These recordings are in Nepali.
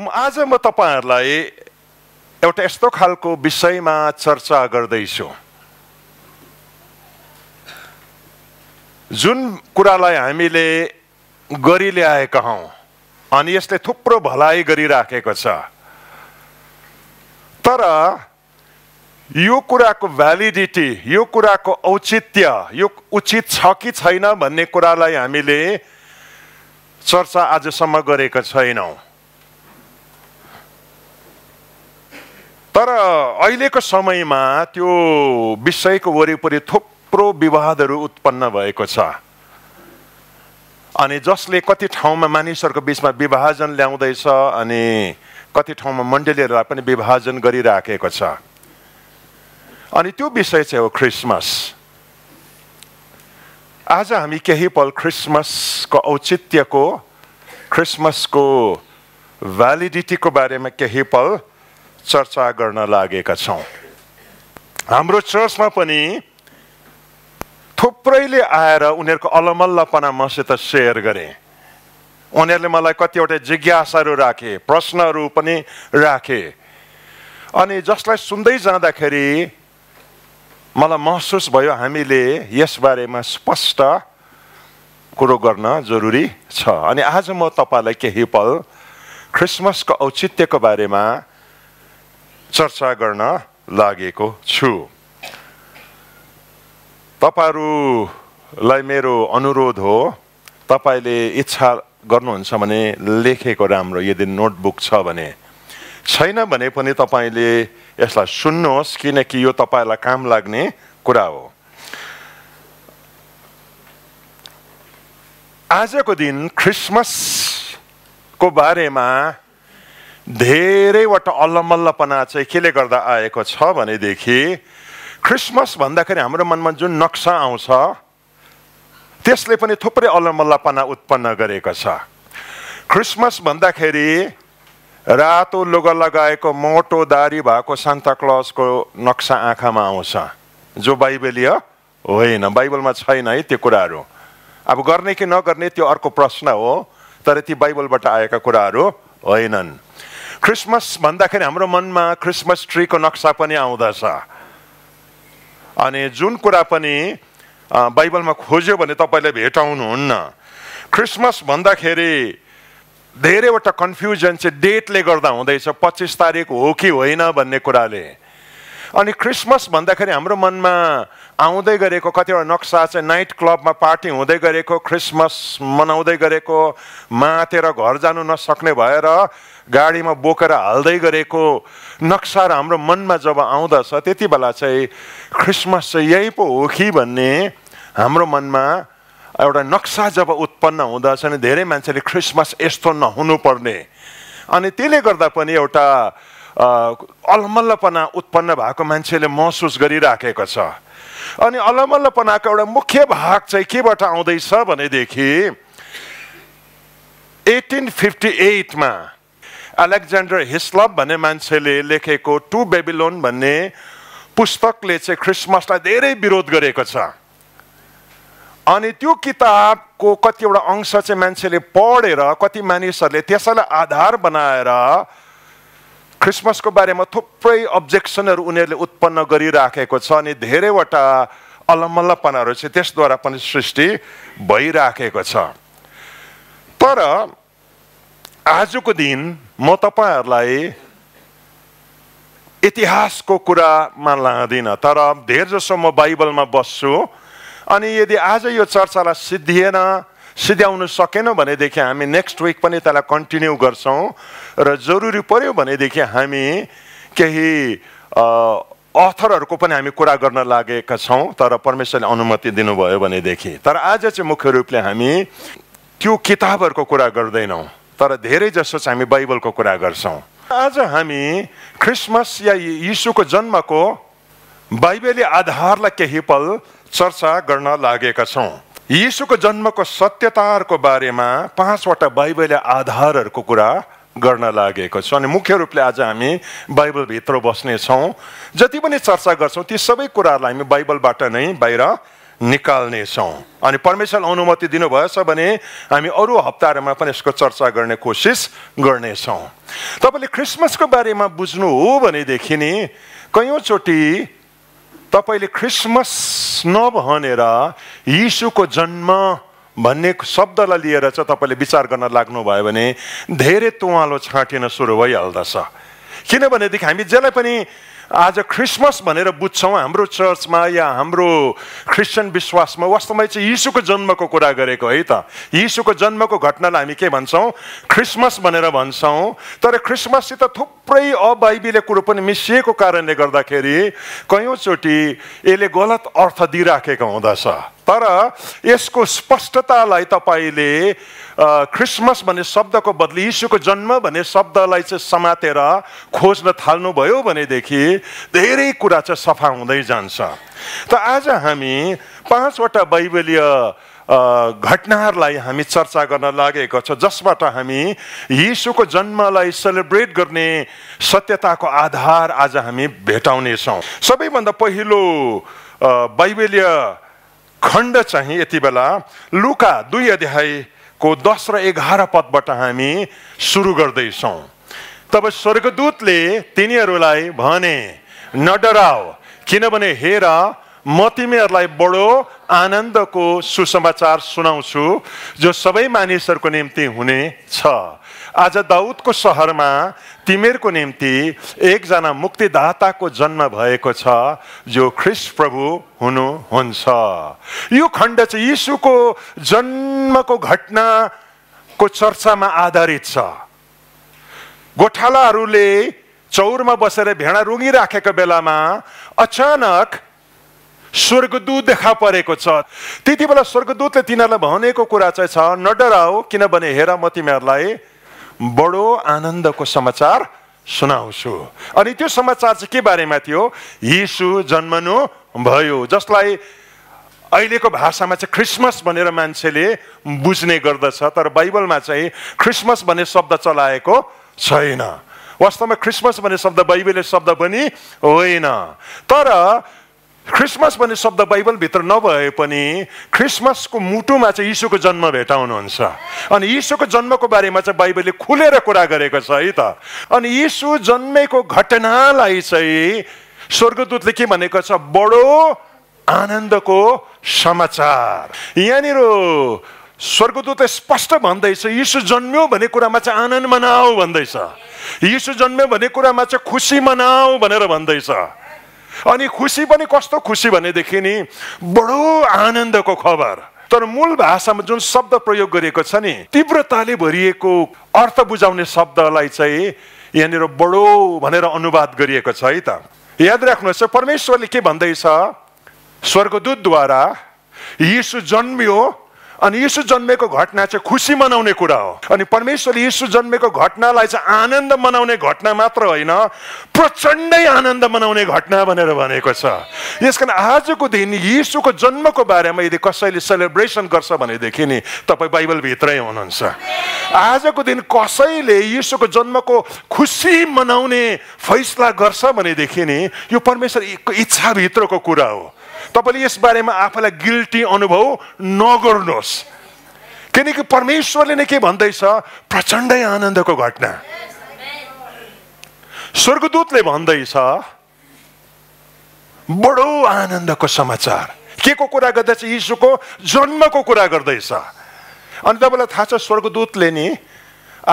आज म तपाईहरुलाई एउटा यस्तो खालको विषयमा चर्चा गर्दै छु जुन कुरालाई हामीले गरि ल्याएका हौं अनि यसले थुप्रो भलाइ गरिराखेको छ तर यो कुराको भ्यालिडिटी यो कुराको औचित्य यो उचित छ कि छैन भन्ने कुरालाई हामीले चर्चा आजसम्म गरेका छैनौं तर अहिलेको समयमा त्यो विषयको वरिपरि थुप्रो विवादहरू उत्पन्न भएको छ अनि जसले कति ठाउँमा मानिसहरुको बीचमा विभाजन ल्याउँदैछ अनि कति ठाउँमा मण्डलीहरुलाई पनि विभाजन गरिराखेको छ अनि त्यो विषय चाहिँ हो क्रिसमस आज हामी केही पल क्रिसमसको औचित्यको क्रिसमसको भ्यालिडिटीको बारेमा केही पल चर्चा गर्न लागेका छौं हाम्रो चर्चमा पनि थुप्रैले आएर उनीहरुको अलमल्लपना मसित शेयर गरे उनीहरुले मलाई कतिवटा जिज्ञासाहरू राखे प्रश्नहरू पनि राखे अनि जसलाई सुन्दै जाँदाखेरि मलाई महसुस भयो हामीले यस बारेमा स्पष्ट कुरा गर्न जरुरी छ अनि आज म तपाईलाई केही पल क्रिसमसको औचित्यको बारेमा चर्चा गर्न लागेको छु तपाईहरुलाई मेरो अनुरोध हो तपाईले इच्छा गर्नुहुन्छ भने लेखेको राम्रो यदि नोटबुक छ भने छैन भने पनि तपाईले यसलाई सुन्नुहोस् किनकि यो तपाईलाई काम लाग्ने कुरा हो आजको दिन क्रिसमसको बारेमा धेरैवटा अल्लमल्लपना चाहिँ केले गर्दा आएको छ भने देखि क्रिसमस भन्दाखेरि हाम्रो मनमा जुन नक्सा आउँछ त्यसले पनि थुप्रै अल्लमल्लपना उत्पन्न गरेको छ क्रिसमस भन्दाखेरि रातो लुगा लगाएको मोटो दाढी भएको सान्ता क्लजको नक्सा आँखामा आउँछ जो बाइबलीय होइन बाइबलमा छैन है त्यो कुराहरु अब गर्ने कि नगर्ने त्यो अर्को प्रश्न हो तर ती बाइबलबाट आएका कुराहरु होइनन् क्रिसमस भन्दाखेरि हाम्रो मनमा क्रिसमस ट्री को नक्सा पनि आउँदछ अनि जुन कुरा पनि बाइबलमा खोज्यो भने तपाईले भेटाउनुहुन्न क्रिसमस भन्दाखेरि धेरैवटा कन्फ्युजन चाहिँ डेटले गर्दा हुँदैछ 25 तारिख हो कि होइन भन्ने कुराले अनि क्रिसमस भन्दाखेरि हाम्रो मनमा आउँदै गरेको कतिवटा नक्सा चाहिँ नाइट क्लबमा पार्टी हुँदै गरेको क्रिसमस मनाउँदै गरेको मातेर घर जानु नसक्ने भएर गाडीमा बोकेर हाल्दै गरेको नक्सा हाम्रो मनमा जब आउँदछ त्यति बेला चाहिँ क्रिसमस चाहिँ यही पो हो कि भन्ने हाम्रो मनमा एउटा नक्सा जब उत्पन्न हुँदछ नि धेरै मान्छेले क्रिसमस यस्तो नहुनु पर्ने अनि त्यसले गर्दा पनि एउटा अलमल्लपना उत्पन्न भएको मान्छेले महसुस गरिराखेको छ अनि अलमल्लपनाको एउटा मुख्य भाग चाहिँ केबाट आउँदैछ भनेदेखि 1858 मा अलेक्जेन्डर हिस्लप भन्ने मान्छेले लेखेको टू बेबिलोन भन्ने पुस्तकले चाहिँ क्रिसमसलाई धेरै विरोध गरेको छ अनि त्यो किताबको कतिवटा अंश चाहिँ मान्छेले पढेर कति मानिसहरुले त्यसैलाई आधार बनाएर क्रिसमसको बारेमा थुप्रै अब्जेक्सनहरु उनीहरुले उत्पन्न गरिराखेको छ अनि धेरैवटा अलमल्लपनाहरु चाहिँ त्यसद्वारा पनि सृष्टि भइराखेको छ तर आजको दिन म तपाईहरुलाई इतिहासको कुरामा लादिन तर धेरजसो म बाइबलमा बस्छु अनि यदि आज यो चर्चालाई सिध्याउन सकेन भनेदेखि हामी नेक्स्ट विक पनि त्यसलाई कन्टिन्यू गर्छौं र जरुरी पर्यो भनेदेखि हामी केही अथरहरुको पनि हामी कुरा गर्न लागेका छौं तर परमेश्वरले अनुमति दिनुभयो भनेदेखि तर आज चाहिँ मुख्य रूपले हामी त्यो किताबहरुको कुरा गर्दैनौं तर धेरै जसो चाहिँ हामी बाइबलको कुरा गर्छौं आज हामी क्रिसमस या यीशुको जन्मको बाइबली आधारलाई केही पल चर्चा गर्न लागेका छौं यीशुको जन्मको सत्यताहरुको बारेमा पाँचवटा बाइबली आधारहरुको कुरा गर्न लागेको छ अनि मुख्य रूपले आज हामी बाइबल भित्र बस्ने छौं जति पनि चर्चा गर्छौं ती सबै कुराहरुलाई हामी बाइबलबाट नै बाहिर निकाल्ने छौं अनि परमेश्वरले अनुमति दिनुभएछ भने हामी अरु हप्ताहरुमा पनि यसको चर्चा गर्ने कोशिश गर्ने छौं तपाईले क्रिसमसको बारेमा बुझ्नु हो भने देखि नि कयौं चोटी तपाईले क्रिसमस नभनेर यीशुको जन्म भन्ने शब्दलाई लिएर चाहिँ तपाईले विचार गर्न लाग्नु भयो भने धेरै तुवालो छाटिन सुरु भइहाल्दछ किनभने देखि हामी जसले पनि आज क्रिसमस भनेर बुझ्छौं हाम्रो चर्चमा या हाम्रो क्रिश्चियन विश्वासमा वास्तवमै चाहिँ यीशुको जन्मको कुरा गरेको है त यीशुको जन्मको घटनालाई हामी के भन्छौं क्रिसमस भनेर भन्छौं तर क्रिसमससित थुप्रै अबाइबलीय कुरो पनि मिसिएको कारणले गर्दाखेरि कयौं चोटी यसले गलत अर्थ दिइराखेको हुँदछ तर यसको स्पष्टतालाई तपाईले क्रिसमस भन्ने शब्दको बदली यीशुको जन्म भन्ने शब्दलाई चाहिँ समातेर खोज्न थाल्नु भयो भने देखि धेरै कुरा चाहिँ सफा हुँदै जान्छ त आज हामी पाँचवटा बाइबलीय घटनाहरुलाई हामी चर्चा गर्न लागेको छ जसबाट हामी यीशुको जन्मलाई सेलिब्रेट गर्ने सत्यताको आधार आज हामी भेटाउने छौं सबैभन्दा पहिलो बाइबलीय खण्ड चाहिँ यतिबेला लुका 2 अध्यायको 10 र 11 पदबाट हामी सुरु गर्दै छौं तब स्वर्गदूतले तिनीहरूलाई भने नडराओ किनभने हेर म तिमीहरूलाई बडो आनन्दको सुसमाचार सुनाउँछु जो सबै मानिसहरूको निम्ति हुने छ आज दाउदको शहरमा तिमीहरूको निम्ति एकजना मुक्तिदाताको जन्म भएको छ जो ख्रीष्ट प्रभु हुनुहुन्छ यो खण्ड चाहिँ यीशुको जन्मको घटनाको चर्चामा आधारित छ गोठालाहरूले चौरमा बसेर भेडा रुँगिराखेको बेलामा अचानक स्वर्गदूत देखा परेको छ त्यतिबेला स्वर्गदूतले तिनीहरूलाई भनेको कुरा चाहिँ छ नडराओ किनभने हेर म तिमीहरूलाई बडो आनन्दको समाचार सुनाउँछु अनि त्यो समाचार चाहिँ के बारेमा थियो यीशु जन्मनु भयो जसलाई अहिलेको भाषामा चाहिँ क्रिसमस भनेर मान्छेले बुझ्ने गर्दछ तर बाइबलमा चाहिँ क्रिसमस भन्ने शब्द चलाएको छैन वास्तवमा क्रिसमस भन्ने शब्द बाइबलले शब्द पनि होइन तर क्रिसमस भन्ने शब्द बाइबल भित्र नभए पनि क्रिसमसको मुटुमा चाहिँ यीशुको जन्म भेटाउनुहुन्छ अनि यीशुको जन्मको बारेमा चाहिँ बाइबलले खुलेर कुरा गरेको छ है त अनि यीशु जन्मेको घटनालाई चाहिँ स्वर्गदूतले के भनेको छ बडो आनन्दको समाचार यहाँनिर स्वर्गदूतले स्पष्ट भन्दैछ यीशु जन्म्यो भन्ने कुरामा चाहिँ आनन्द मनाऊ भन्दैछ यीशु जन्म्यो भन्ने कुरामा चाहिँ खुसी मनाऊ भनेर भन्दैछ अनि खुसी पनि कस्तो खुसी भनेदेखि नि बडो आनन्दको खबर तर मूल भाषामा जुन शब्द प्रयोग गरिएको छ नि तीव्रताले भरिएको अर्थ बुझाउने शब्दलाई चाहिँ यहाँनिर बडो भनेर अनुवाद गरिएको छ है त याद राख्नुहोस् परमेश्वरले के भन्दैछ स्वर्गदूतद्वारा यीशु जन्मियो अनि यीशु जन्मेको घटना चाहिँ खुसी मनाउने कुरा हो अनि परमेश्वरले यीशु जन्मेको घटनालाई चाहिँ आनन्द मनाउने घटना मात्र होइन प्रचण्डै आनन्द मनाउने घटना भनेर भनेको छ यसकारण आजको दिन यीशुको जन्मको बारेमा यदि कसैले सेलिब्रेसन गर्छ भनेदेखि नि तपाई बाइबल भित्रै हुनुहुन्छ आजको दिन कसैले यीशुको जन्मको खुसी मनाउने फैसला गर्छ भनेदेखि नि यो परमेश्वरको इच्छा भित्रको कुरा हो तपाईले यस बारेमा आफैलाई गिल्टी अनुभव नगर्नुहोस् किनकि परमेश्वरले नै के भन्दैछ प्रचण्डै आनन्दको घटना स्वर्गदूतले भन्दैछ बडो आनन्दको समाचार के को कुरा गर्दैछ यीशुको जन्मको कुरा गर्दैछ अनि तपाईलाई थाहा छ स्वर्गदूतले नि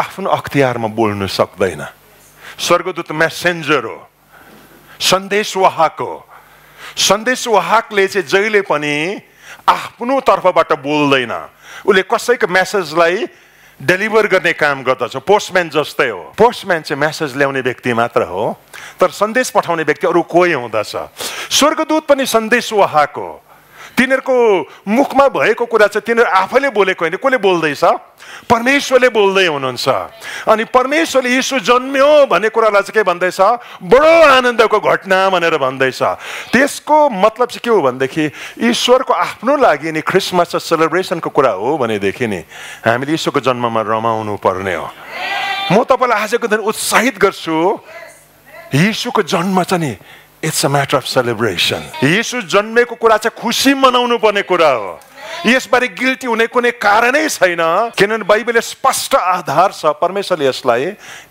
आफ्नो अख्तियारमा बोल्नु सक्दैन स्वर्गदूत मेसेन्जर हो सन्देशवाहक हो सन्देशवाहकले चाहिँ जहिले पनि आफ्नो तर्फबाट बोल्दैन उले कसैको मेसेजलाई डेलिभर गर्ने काम गर्दछ पोस्टम्यान जस्तै हो पोस्टम्यान चाहिँ मेसेज ल्याउने व्यक्ति मात्र हो तर सन्देश पठाउने व्यक्ति अरु कोही हुँदछ स्वर्गदूत पनि सन्देशवाहक हो तिनीहरुको मुखमा भएको कुरा चाहिँ तिनीहरु आफैले बोलेको हैन कसले बोल्दैछ परमेश्वरले बोल्दै हुनुहुन्छ अनि परमेश्वरले यीशु जन्म्यो भन्ने कुरालाई चाहिँ के भन्दैछ बडो आनन्दको घटना भनेर भन्दैछ त्यसको मतलब चाहिँ के हो भनेदेखि ईश्वरको आफ्नो लागि नि क्रिसमस सेलिब्रेसनको कुरा हो भनेदेखि नि हामीले यीशुको जन्ममा रमाउनु पर्ने हो म तपाईलाई आजको दिन उत्साहित गर्छु यीशुको जन्म चाहिँ नि It's a matter of celebration. Yesu janmeko kura cha khushi manaunu parne kura ho. यसबारे गिल्टी हुने कुनै कारणै छैन किनभने बाइबलले स्पष्ट आधार छ परमेश्वरले यसलाई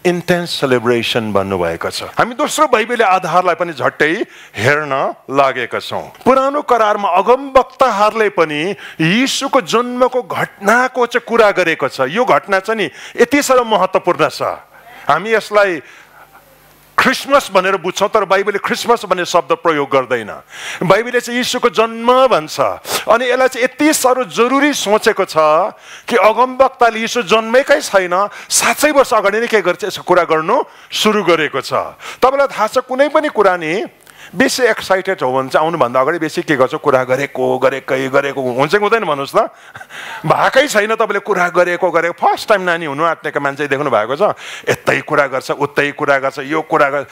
इन्टेन्स सेलिब्रेसन भन्नु भएको छ हामी दोस्रो बाइबलले आधारलाई पनि झट्टै हेर्न लागेका छौं पुरानो करारमा अगमवक्ताहरूले पनि यीशुको जन्मको घटनाको चाहिँ कुरा गरेको छ यो घटना चाहिँ नि यति साह्रो महत्त्वपूर्ण छ हामी यसलाई क्रिसमस भनेर बुझ्छौं तर बाइबलले क्रिसमस भन्ने शब्द प्रयोग गर्दैन बाइबलले चाहिँ यीशुको जन्म भन्छ अनि यसलाई चाहिँ यति साह्रो जरुरी सोचेको छ कि अगमवक्ताले यीशु जन्मेकै छैन 700 वर्ष अगाडि नै के गर्छ यसको कुरा गर्नु सुरु गरेको छ तपाईलाई थाहा छ कुनै पनि कुरा नि बेसी एक्साइटेड हो भन्छ आउनु भन्दा अगाडि बेसी के गर्छ कुरा गरेको हुन्छ कि हुँदैन भन्नुस् त भाकै छैन तपाईले कुरा गरेको फर्स्ट टाइम नानी हुनु आँट्नेको मान्छे देख्नु भएको छ यतै कुरा गर्छ उतै कुरा गर्छ यो कुरा गर्छ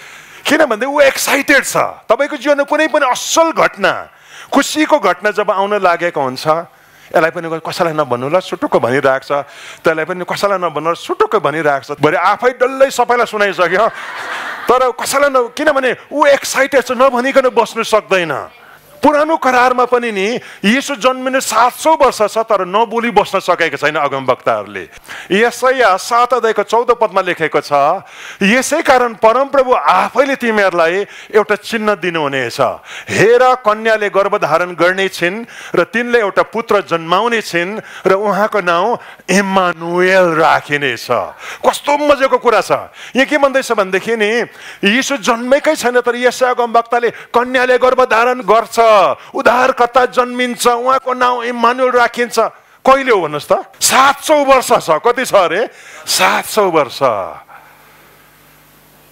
किनभने उ एक्साइटेड छ तपाईको जीवनमा कुनै पनि असल घटना खुसीको घटना जब आउन लागेको हुन्छ यसलाई पनि कसैलाई नभन्नु ल सुटुक्क भनिराख्छ त्यसलाई पनि कसैलाई नभन्नु सुटुक्क भनिराख्छ भरे आफै डल्लै सबैलाई सुनाइसक्यो तर कसैलाई न किनभने उ एक्साइटेड छ नभनिकन बस्नु सक्दैन पुरानो करारमा पनि नि यीशु जन्मिनु 700 वर्ष छ तर नबोली बस्न सकेको छैन अगमवक्ताहरूले यशाया 7 अध्यायको 14 पदमा लेखेको छ यसै कारण परमप्रभु आफैले तिमीहरूलाई एउटा चिन्ह दिनुहुनेछ हेर कन्याले गर्भधारण गर्ने छिन् र तिनले एउटा पुत्र जन्माउने छिन् र उहाँको नाउँ इम्मानुएल राखिनेछ कस्तो मजेको कुरा छ यहाँ के भन्दैछ भन्देखि नि यीशु जन्मेकै छैन तर यशाया अगमवक्ताले कन्याले गर्भधारण गर्छ उद्धारकर्ता जन्मिन्छ उहाँको नाउँ इम्मानुएल राखिन्छ कहिले हो भन्नुस् त 700 वर्ष छ कति छ अरे 700 वर्ष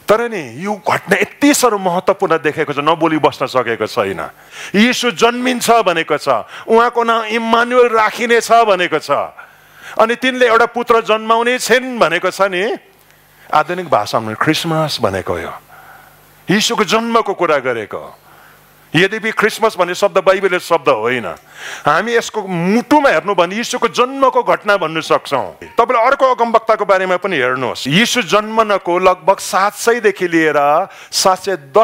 तर नि यो घटना यति साह्रो महत्त्वपूर्ण देखेको छ नबोली बस्न सकेको छैन यीशु जन्मिन्छ भनेको छ उहाँको नाउँ इम्मानुएल राखिनेछ भनेको छ अनि तिनले एउटा पुत्र जन्माउने छिन् भनेको छ नि आधुनिक भाषामा क्रिसमस भनेको यो यीशुको जन्मको कुरा गरेको यद्यपि क्रिसमस भन्ने शब्द बाइबलको शब्द होइन हामी यसको मुटुमा हेर्नु भने यीशुको जन्मको घटना भन्न सक्छौं तपाईले अर्को अगमवक्ताको बारेमा पनि हेर्नुहोस् यीशु जन्मनको लगभग 700 देखि लिएर 710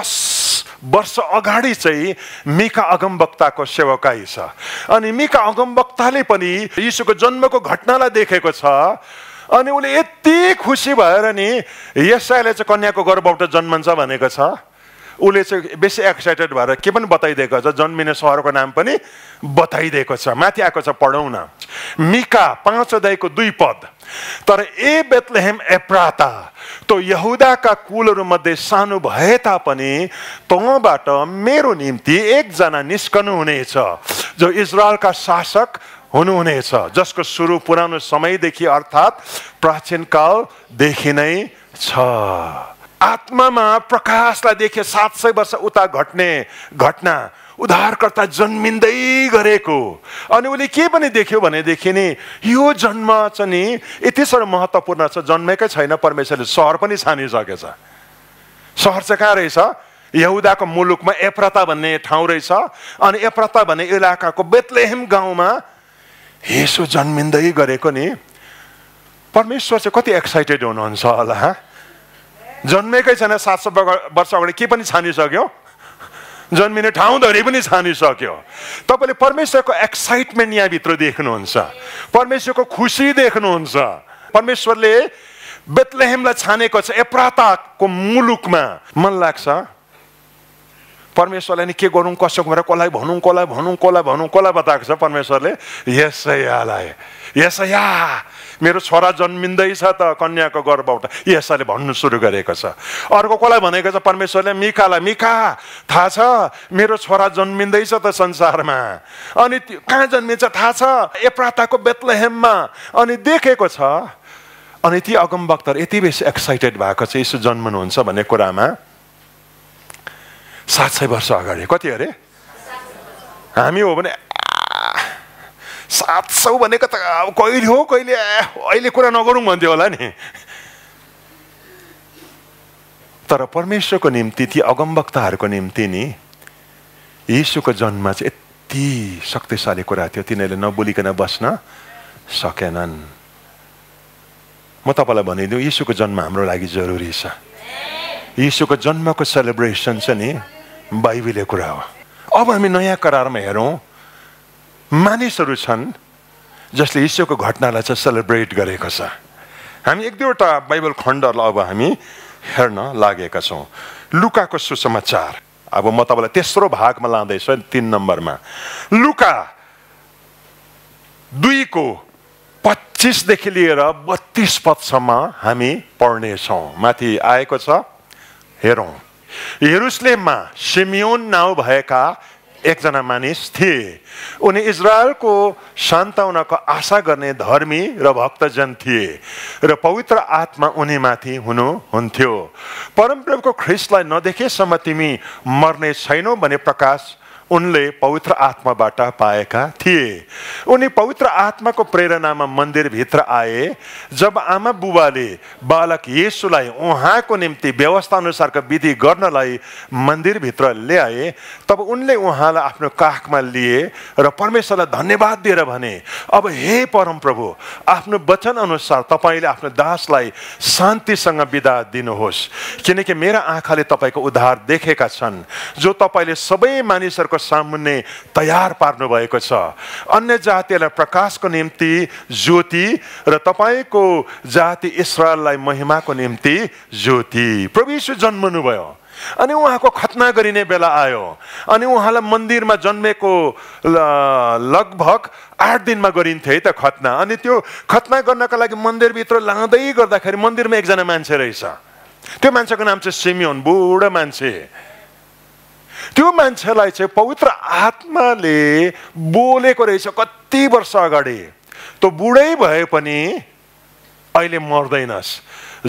वर्ष अगाडि चाहिँ मिका अगमवक्ताको सेवकाई छ अनि मिका अगमवक्ताले पनि यीशुको जन्मको घटनालाई देखेको छ अनि उले यति खुसी भएर नि यशायाले चाहिँ कन्याको गर्भबाट जन्मन्छ भनेको छ उले चाहिँ बेसी एक्साइटेड भएर के पनि बताइदिएको छ जन्मिने शहरको नाम पनि बताइदिएको छ माथि आएको छ पढौँ न मिका 5 अध्यायको 2 पद तर ए बेथलेहेम एप्राता तो यहुदाका कुलहरूमध्ये सानो भए तापनि तँबाट मेरो निम्ति एकजना निस्कनु हुनेछ जो इजरायलका शासक हुनुहुनेछ जसको सुरु पुरानो समयदेखि अर्थात् प्राचीन कालदेखि नै छ आत्मामा प्रकाशलाई देखे 700 वर्ष उता घट्ने घटना उद्धारकर्ता जन्मिँदै गरेको अनि उले के पनि देख्यो भनेदेखि नि यो जन्म चाहिँ नि यति साह्रो महत्त्वपूर्ण छ जन्मेकै छैन परमेश्वरले सहर पनि छानिसकेछ सहर चाहिँ कहाँ रहेछ यहुदाको मुलुकमा एप्रता भन्ने ठाउँ रहेछ अनि एप्रता भन्ने इलाकाको बेथलेहेम गाउँमा येशू जन्मिँदै गरेको नि परमेश्वर चाहिँ कति एक्साइटेड हुनुहुन्छ होला हा जन्मेकै छैन 700 वर्ष अगाडि के पनि छानिसक्यो जन्मिने ठाउँ धरी पनि छानिसक्यो तपाईले परमेश्वरको एक्साइटमेन्ट यहाँ भित्र देख्नुहुन्छ परमेश्वरको खुसी देख्नुहुन्छ परमेश्वरले बेथलेहेमलाई छानेको छ एप्राताको मुलुकमा मन लाग्छ परमेश्वरलाई नि के गरौँ कसो गरौँ कसलाई भनौँ कसलाई भनौँ कसलाई भनौँ कसलाई बताएको छ परमेश्वरले यशायालाई यशाया मेरो छोरा जन्मिँदैछ त कन्याको गर्भबाट यशायाले भन्नु सुरु गरेको छ अर्को कसलाई भनेको छ परमेश्वरले मिकालाई मिका थाहा छ मेरो छोरा जन्मिँदैछ त संसारमा अनि कहाँ जन्मिन्छ थाहा छ एप्राताको बेथलेहेममा अनि देखेको छ अनि ती अगमवक्ता यति बेसी एक्साइटेड भएको छ यसो जन्मनुहुन्छ भन्ने कुरामा 700 वर्ष अगाडि कति अरे हामी हो भने 700 भनेको त कहिले हो कहिले अहिले कुरा नगरौँ भन्थ्यो होला नि तर परमेश्वरको निम्ति ती अगमवक्ताहरूको निम्ति नि यीशुको जन्म चाहिँ यति शक्तिशाली कुरा थियो तिनीहरूले नबोलिकन बस्न सकेनन् म तपाईँलाई भनिदिउँ यीशुको जन्म हाम्रो लागि जरुरी छ यीशुको जन्मको सेलिब्रेसन चाहिँ नि बाइबलले कुरा हो। अब हामी नयाँ करारमा हेरौँ, मानिसहरू छन् जसले यीशुको घटनालाई चाहिँ सेलिब्रेट गरेको छ। हामी एक दुईवटा बाइबल खण्डहरुलाई अब हामी हेर्न लागेका छौँ। लुकाको सुसमाचार, अब म तपाईलाई तेस्रो भागमा लाँदैछु, 3 नम्बरमा लुका 2:25 देखि लिएर 32 पदसम्म हामी पढ्ने छौँ। माथि आएको छ, हेरौँ। यरुसलेममा सिमियोन नाउँ भएका एकजना मानिस थिए। उनी इजरायलको सान्त्वनाको आशा गर्ने धर्मी र भक्तजन थिए र पवित्र आत्मा उनीमाथि हुनुहुन्थ्यो। परमप्रभुको ख्रिस्टलाई नदेखेसम्म तिमी मर्ने छैनौ भने प्रकाश उनले पवित्र आत्माबाट पाएका थिए। उनी पवित्र आत्माको प्रेरणामा मन्दिरभित्र आए। जब आमा बुबाले बालक येशूलाई उहाँको निम्ति व्यवस्थाअनुसारको विधि गर्नलाई मन्दिरभित्र ल्याए, तब उनले उहाँलाई आफ्नो काखमा लिए र परमेश्वरलाई धन्यवाद दिएर भने, अब हे परमप्रभु, आफ्नो वचनअनुसार तपाईँले आफ्नो दासलाई शान्तिसँग बिदा दिनुहोस्, किनकि मेरा आँखाले तपाईँको उद्धार देखेका छन्, जो तपाईँले सबै मानिसहरूको सामुन्ने तयार पार्नु भएको छ, अन्य जातिलाई प्रकाशको निम्ति ज्योति र तपाईको जाति इस्रायललाई महिमाको निम्ति ज्योति। प्रभु यीशु जन्मनु भयो अनि उहाँको खतना गरिने बेला आयो अनि उहाँलाई मन्दिरमा जन्मेको लगभग 8 दिनमा गरिन्थ्यो है त खतना। अनि त्यो खतना गर्नका लागि मन्दिरभित्र लाँदै गर्दाखेरि मन्दिरमा एकजना मान्छे रहेछ। त्यो मान्छेको नाम चाहिँ सिमियोन, बुढो मान्छे। त्यो मान्छेलाई चाहिँ पवित्र आत्माले बोलेको रहेछ कति वर्ष अगाडि। त्यो बुढै भए पनि अहिले मर्दैनस्,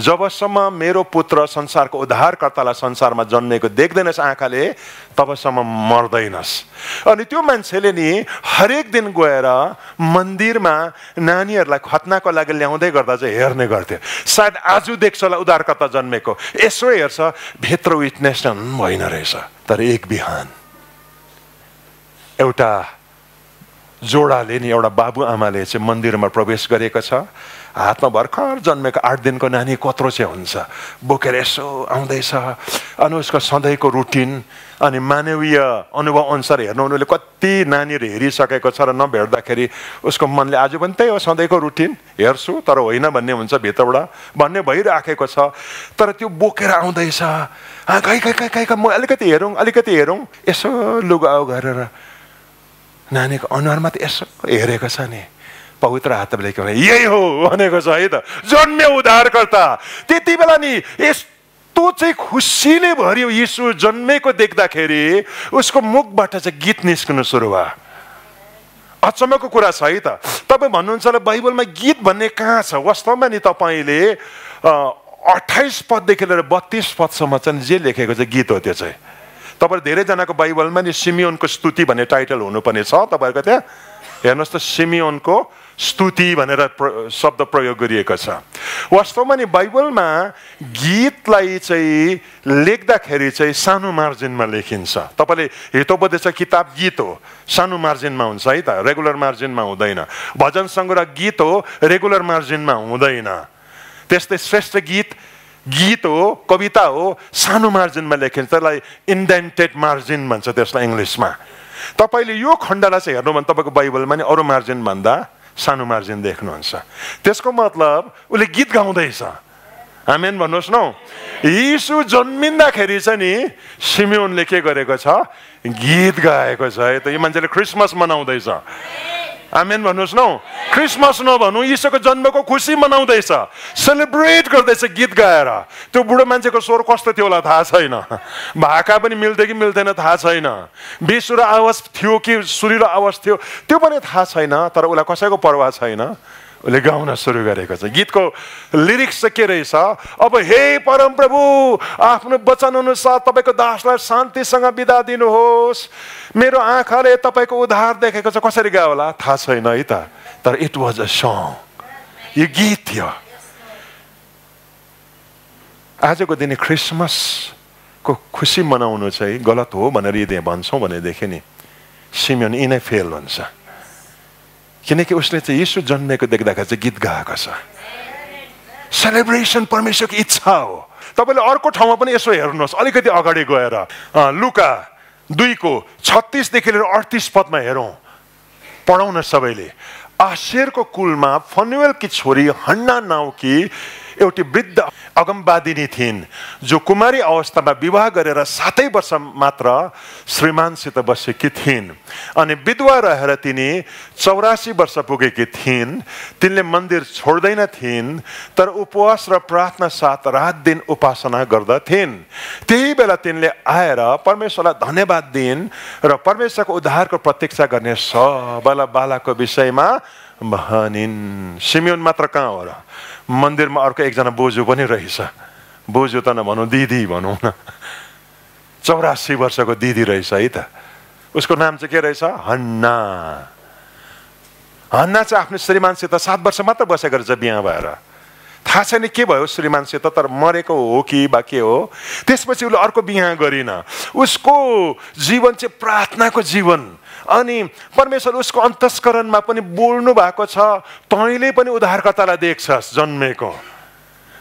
जबसम्म मेरो पुत्र संसारको उद्धारकर्तालाई संसारमा जन्मेको देख्दैनस् आँखाले तबसम्म मर्दैनस्। अनि त्यो मान्छेले नि हरेक दिन गएर मन्दिरमा नानीहरूलाई खतनाको लागि ल्याउँदै गर्दा चाहिँ हेर्ने गर्थ्यो, सायद आज देख्छ होला उद्धारकर्ता जन्मेको। यसो हेर्छ, भित्र विटनेस भएन रहेछ। तर एक बिहान एउटा जोडाले नि, एउटा बाबुआमाले चाहिँ मन्दिरमा प्रवेश गरेको छ, हातमा भर्खर जन्मेको 8 दिनको नानी कत्रो चाहिँ हुन्छ, बोकेर यसो आउँदैछ। अनि उसको सधैँको रुटिन अनि मानवीय अनुभव अनुसार हेर्नु उनीहरूले कति नानीहरू हेरिसकेको छ र नभेट्दाखेरि उसको मनले आज पनि त्यही हो, सधैँको रुटिन हेर्छु तर होइन भन्ने हुन्छ, भित्रबाट भन्ने भइराखेको छ। तर त्यो बोकेर आउँदैछ, खै म अलिकति हेरौँ यसो लुगाउ गरेर नानीको अनुहारमा त यसो हेरेको छ नि, पवित्र आत्माले के भने यही हो भनेको छ है त, जन्मे उद्धारकर्ता। त्यति बेला नि यस्तो चाहिँ खुसीले भरियो, यीशु जन्मेको देख्दाखेरि उसको मुखबाट चाहिँ गीत निस्कनु सुरु भयो। अचम्मको कुरा छ है त। तपाईँ भन्नुहुन्छ होला बाइबलमा गीत भन्ने कहाँ छ? वास्तवमा नि तपाईँले 28 पददेखि लिएर 32 पदसम्म चाहिँ जे लेखेको चाहिँ गीत हो त्यो चाहिँ। तपाईँ धेरैजनाको बाइबलमा नि सिमियोनको स्तुति भन्ने टाइटल हुनुपर्ने छ। तपाईँहरूको त्यहाँ हेर्नुहोस् त, सिमियोनको स्तुति भनेर शब्द प्रयोग गरिएको छ। वास्तवमा नि बाइबलमा गीतलाई चाहिँ लेख्दाखेरि चाहिँ सानो मार्जिनमा लेखिन्छ। तपाईँले हितोपदेश किताब गीत हो, सानो मार्जिनमा हुन्छ है त, रेगुलर मार्जिनमा हुँदैन। भजन सङ्ग्रह गीत हो, रेगुलर मार्जिनमा हुँदैन। त्यस्तै श्रेष्ठ गीत गीत हो, कविता हो, सानो मार्जिनमा लेखिन्छ। त्यसलाई इन्डेन्टेड मार्जिन भन्छ त्यसलाई इङ्ग्लिसमा। तपाईले यो खण्डलाई चाहिँ हेर्नु भने तपाईको बाइबलमा नि अरू मार्जिन भन्दा सानो मार्जिन देख्नुहुन्छ। त्यसको मतलब उले गीत गाउँदैछ। आमेन भन्नुहोस् न। यीशु जन्मिँदाखेरि चाहिँ नि सिमियोनले के गरेको छ? गीत गाएको छ है त। यो मान्छेले क्रिसमस मनाउँदैछ। आमेन भन्नुहोस् न। क्रिसमस नभनौँ, यीशुको जन्मको खुसी मनाउँदैछ, सेलिब्रेट गर्दैछ गीत गाएर। त्यो बुढो मान्छेको स्वर कस्तो थियो होला थाहा छैन, भाका पनि मिल्थ्यो कि मिल्दैन थाहा छैन, बेसुरो आवाज थियो कि सुरिलो आवाज थियो त्यो पनि थाहा छैन, तर उसलाई कसैको परवाह छैन, उसले गाउन सुरु गरेको छ। गीतको लिरिक्स चाहिँ के रहेछ? अब हे परमप्रभु, आफ्नो वचनअनुसार तपाईँको दासलाई शान्तिसँग बिदा दिनुहोस्, मेरो आँखाले तपाईँको उद्धार देखेको छ। कसरी गायो होला थाहा छैन है त, तर इट वाज अ सङ, यो गीत थियो। आजको दिन क्रिसमसको खुसी मनाउनु चाहिँ गलत हो भनेर यदि भन्छौँ भनेदेखि नि सिमियोन यिनै फेल हुन्छ, किनकि उसले चाहिँ यीशु जन्मेको देख्दाखेरि चाहिँ गीत गाएको छ। सेलिब्रेसन परमेश्वरको इच्छा हो। तपाईँले अर्को ठाउँमा पनि यसो हेर्नुहोस्, अलिकति अगाडि गएर लुका दुई को 36 देखि लिएर 38 पदमा हेरौँ पढौन सबैले। आशेरको कुलमा फनुएलकी छोरी हन्ना नाउँकी एउटी वृद्ध अगमबादिनी थिइन् जो कुमारी अवस्थामा विवाह गरेर 7 वर्ष मात्र श्रीमानसित बसेकी थिइन् अनि विधवा रहेर तिनी 84 वर्ष पुगेकी थिइन्। तिनले मन्दिर छोड्दैन थिइन् तर उपवास र प्रार्थना साथ रात दिन उपासना गर्दथिन्। त्यही बेला तिनले आएर परमेश्वरलाई धन्यवाद दिइन् र परमेश्वरको उद्धारको प्रतीक्षा गर्ने सबल बालाको विषयमा भनिन्। सिमियोन मात्र कहाँ हो र? मन्दिरमा अर्को एकजना बोजू पनि रहेछ, बोजू त नभनौँ दिदी भनौँ न, 84 वर्षको दिदी रहेछ है त। उसको नाम चाहिँ के रहेछ? हन्ना। हन्ना चाहिँ आफ्नो श्रीमानसित 7 वर्ष मात्र बसेको रहेछ बिहा भएर। थाहा छैन के भयो श्रीमानसित, तर मरेको हो कि बा के हो। त्यसपछि उसले अर्को बिहा गरिन। उसको जीवन चाहिँ प्रार्थनाको जीवन, अनि परमेश्वर उसको अन्तस्करणमा पनि बोल्नु भएको छ, तैँले पनि उद्धारकर्तालाई देख्छस् जन्मेको।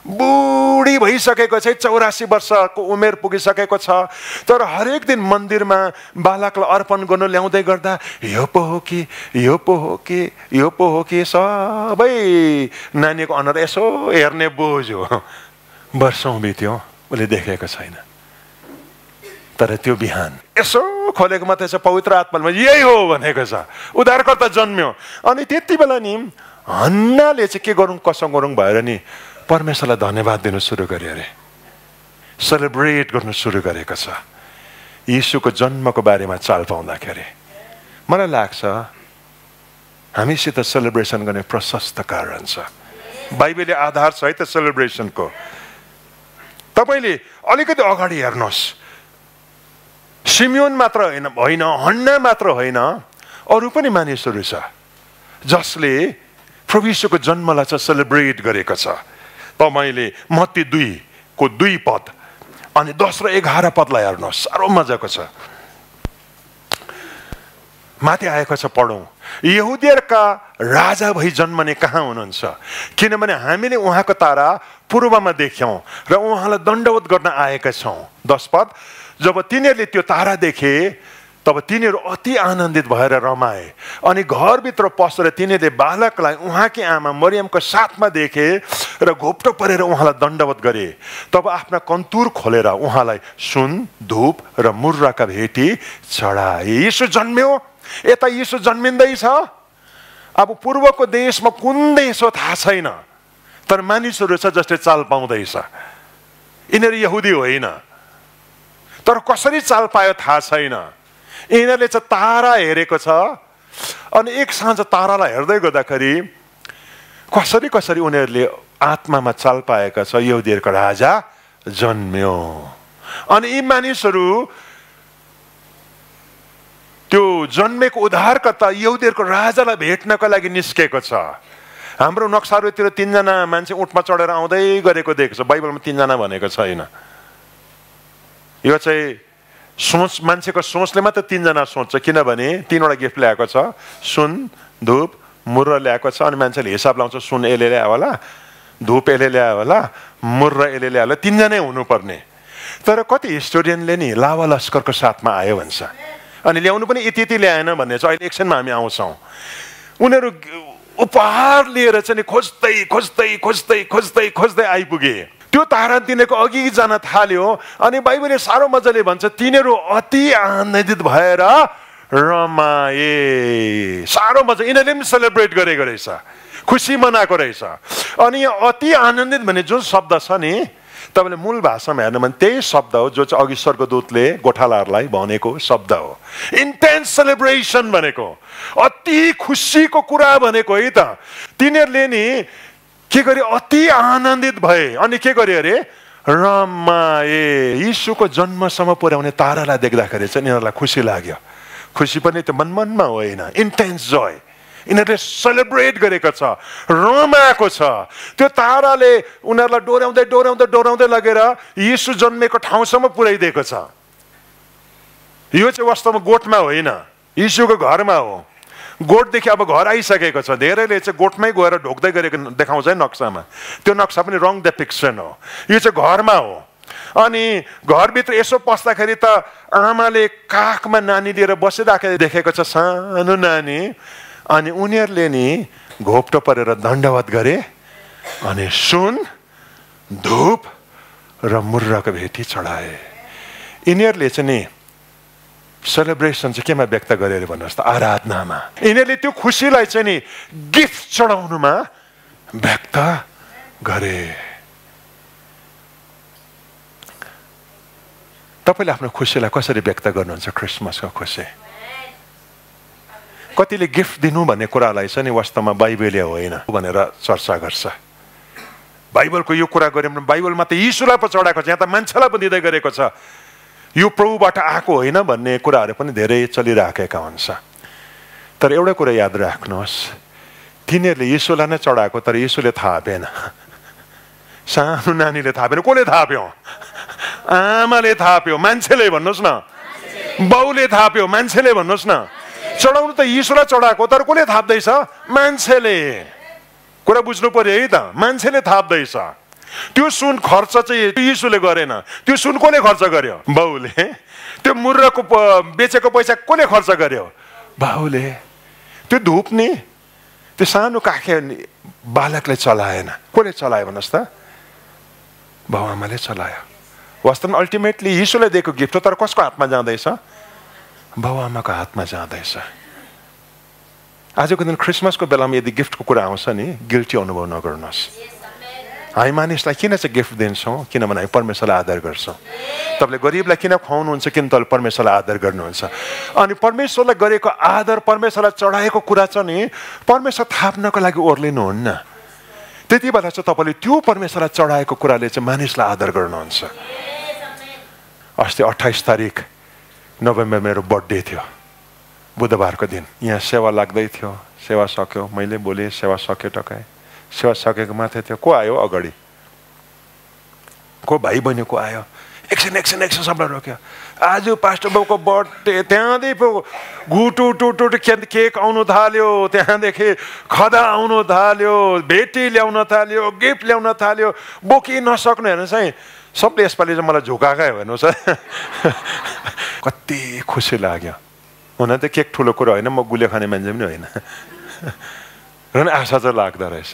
बुढी भइसकेको छ, 84 वर्षको उमेर पुगिसकेको छ, तर हरेक दिन मन्दिरमा बालकलाई अर्पण गर्न ल्याउँदै गर्दा यो पो हो कि, यो पो हो कि, यो पो हो कि, सबै नानीको अनुहार यसो हेर्ने बोझो। वर्षौँ बित्यो, उसले देखेको छैन। तर त्यो बिहान यसो खोलेको मात्रै छ, पवित्र आत्माले यही हो भनेको छ, उद्धारकर्ता जन्म्यो। अनि त्यति बेला नि हन्नाले चाहिँ के गरौँ कसो गरौँ भएर नि परमेश्वरलाई धन्यवाद दिनु सुरु गरे अरे, सेलिब्रेट गर्नु सुरु गरेको छ यीशुको जन्मको बारेमा चाल पाउँदाखेरि। मलाई लाग्छ हामीसित सेलिब्रेसन गर्ने प्रशस्त कारण छ, बाइबलले आधार छ है त सेलिब्रेसनको। तपाईँले अलिकति अगाडि हेर्नुहोस्, सिमियोन मात्र होइन, हन्ना मात्र होइन, अरू पनि मानिसहरू छ जसले प्रभु यीशुको जन्मलाई चाहिँ सेलिब्रेट गरेको छ। तपाईँले मत्ती 2:2 पद अनि 10 र 11 पदलाई हेर्नुहोस्, साह्रो मजाको छ। माथि आएको छ, पढौँ। यहुदीहरूका राजा भई जन्मने कहाँ हुनुहुन्छ, किनभने हामीले उहाँको तारा पूर्वमा देख्यौँ र उहाँलाई दण्डवत गर्न आएका छौँ। 10 पद, जब तिनीहरूले त्यो तारा देखे तब तिनीहरू अति आनन्दित भएर रमाए अनि घरभित्र पसेर तिनीहरूले बालकलाई उहाँकी आमा मरियमको साथमा देखे र घोप्टो परेर उहाँलाई दण्डवत गरे। तब आफ्ना कन्तुर खोलेर उहाँलाई सुन, धूप र मुर्राका भेटी चढाए। यीशु जन्म्यो, यता यीशु जन्मिँदैछ। अब पूर्वको देशमा कुन देश हो थाहा छैन, तर मानिसहरू छ जसले चाल पाउँदैछ। यिनीहरू यहुदी होइन, तर कसरी चाल पायो थाहा छैन। यिनीहरूले चाहिँ तारा हेरेको छ अनि एक साँझ तारालाई हेर्दै गर्दाखेरि कसरी कसरी उनीहरूले आत्मामा चाल पाएका छ, यहुदीहरूको राजा जन्म्यो। अनि यी मानिसहरू त्यो जन्मेको उद्धारकर्ता यहुदीहरूको राजालाई भेट्नको लागि निस्केको छ। हाम्रो नक्साहरूतिर 3 जना मान्छे उठमा चढेर आउँदै गरेको देख्छ, बाइबलमा 3 जना भनेको छैन। यो चाहिँ सोच, मान्छेको सोचले मात्र 3 जना सोच्छ, किनभने 3वटा गिफ्ट ल्याएको छ, सुन, धूप, मुर्रा ल्याएको छ। अनि मान्छेले हिसाब लाउँछ, सुन यसले ल्यायो होला, धूप यसले ल्यायो होला, मुर्रा यसले ल्यायो होला, 3 जनै हुनुपर्ने। तर कति हिस्टोरियनले नि लावा लस्करको साथमा आयो भन्छ, अनि ल्याउनु पनि यति यति ल्याएन भन्ने छ। अहिले एकछिनमा हामी आउँछौँ। उनीहरू उपहार लिएर चाहिँ खोज्दै खोज्दै खोज्दै खोज्दै खोज्दै आइपुगे। त्यो तारा तिनीहरूको अघि जान थाल्यो अनि बाइबलले साह्रो मजाले भन्छ तिनीहरू अति आनन्दित भएर रमाए। साह्रो मजा, यिनीहरूले पनि सेलिब्रेट गरेको रहेछ, खुसी मनाएको रहेछ। अनि यहाँ अति आनन्दित भन्ने जुन शब्द छ नि, तपाईँले मूल भाषामा हेर्नु भने त्यही शब्द हो जो चाहिँ अघि स्वर्गदूतले गोठालाहरूलाई भनेको शब्द हो। इन्टेन्स सेलिब्रेसन भनेको अति खुसीको कुरा भनेको है त। तिनीहरूले नि के गरे? अति आनन्दित भए अनि के गरे अरे? रमाए। यीशुको जन्मसम्म पुर्याउने तारालाई देख्दाखेरि चाहिँ यिनीहरूलाई खुसी लाग्यो। खुसी पनि त्यो मनमनमा होइन, इन्टेन्स जोय। यिनीहरूले सेलिब्रेट गरेको छ, रमाएको छ। त्यो ताराले उनीहरूलाई डोर्याउँदै डोर्याउँदै डोर्याउँदै लगेर यीशु जन्मेको ठाउँसम्म पुर्याइदिएको छ। यो चाहिँ वास्तवमा गोठमा होइन, यीशुको घरमा हो। गोठदेखि अब घर आइसकेको छ। धेरैले चाहिँ गोठमै गएर ढोक्दै गरेको देखाउँछ है नक्सामा, त्यो नक्सा पनि रङ डेपिक्सन हो। यो चाहिँ घरमा हो। अनि घर भित्र यसो पस्दाखेरि त आमाले काखमा नानी लिएर बसिराखेको देखेको छ सानो नानी अनि उनीहरुले नि घोप्टो परेर दण्डवत गरे अनि सुन धूप र मुर्राको भेटी चढाए इनीहरुले चाहिँ नि सेलिब्रेसन चाहिँ केमा व्यक्त गरे रे भन्नुस् त आराधनामा इनीहरुले त्यो खुशीलाई चाहिँ नि गिफ्ट चढाउनुमा व्यक्त गरे तपाईले आफ्नो खुशीलाई कसरी व्यक्त गर्नुहुन्छ क्रिसमसको खुशी कतिले गिफ्ट दिनु भन्ने कुरालाई छ नि वास्तवमा बाइबलले होइन भनेर चर्चा गर्छ बाइबलको यो कुरा गरे भने बाइबलमा त यीशुलाई पो चढाएको छ यहाँ त मान्छेलाई पो दिदै गरेको छ यो प्रभुबाट आएको होइन भन्ने कुराहरु पनि धेरै चलिराखेका हुन्छ तर एउटा कुरा याद राख्नुहोस् तिनीहरुले यीशुलाई नै चढाएको तर यीशुले थाहा पाएन सानो नानीले थाहा पाएन कसले थाहा पायो आमाले थाहा पायो मान्छेले भन्नुस् न बाउले थाहा पायो मान्छेले भन्नुस् न चढाउनु त यीशुलाई चढाएको तर कसले थाप्दैछ मान्छेले कुरा बुझ्नु पर्यो है त मान्छेले थाप्दैछ त्यो सुन खर्च चाहिँ यीशुले गरेन त्यो सुन कसले खर्च गर्यो बाउले त्यो मुर्राको बेचेको पैसा कसले खर्च गर्यो बाउले त्यो धूप नि त्यो सानो काखे बालकले चलाएन कसले चलायो भन्नुस् त बाउ आमाले चलायो वास्तवमा अल्टिमेटली यीशुले दिएको गिफ्ट हो तर कसको हातमा जाँदैछ बाउ आमाको हातमा जाँदैछ आजको दिन क्रिसमसको बेलामा यदि गिफ्टको कुरा आउँछ नि गिल्टी अनुभव नगर्नुहोस् हामी मानिसलाई किन चाहिँ गिफ्ट दिन्छौँ किनभने हामी परमेश्वरलाई आदर गर्छौँ तपाईले गरिबलाई किन खुवाउनुहुन्छ किन तपाईले परमेश्वरलाई आदर गर्नुहुन्छ अनि परमेश्वरलाई गरेको आदर परमेश्वरलाई चढाएको कुरा चाहिँ नि परमेश्वर थाप्नको लागि ओर्लिनुहुन्न त्यति बेला चाहिँ तपाईले त्यो परमेश्वरलाई चढाएको कुराले चाहिँ मानिसलाई आदर गर्नुहुन्छ अस्ति 28 तारिक नोभेम्बर मेरो बर्थडे थियो बुधबारको दिन यहाँ सेवा लाग्दै थियो सेवा सक्यो मैले बोले सेवा सक्यो टकाए सेवा सकेको माथि थियो को आयो अगाडि को भाइ बहिनी को आयो एकछिन एकछिन एकछिन सबलाई रोक्यो आज पास्टर बाबुको बर्थडे त्यहाँदेखि पो गुटुटुटुट केक आउनु थाल्यो त्यहाँदेखि खदा आउनु थाल्यो भेटी ल्याउन थाल्यो गिफ्ट ल्याउन थाल्यो बोकी नसक्नु हेर्नुहोस् है सबले यसपालि चाहिँ मलाई झुकाएकै हेर्नुहोस् कति खुसी लाग्यो हुन त केक ठुलो कुरा होइन म गुले खाने मान्छे पनि होइन र आशा चाहिँ लाग्दो रहेछ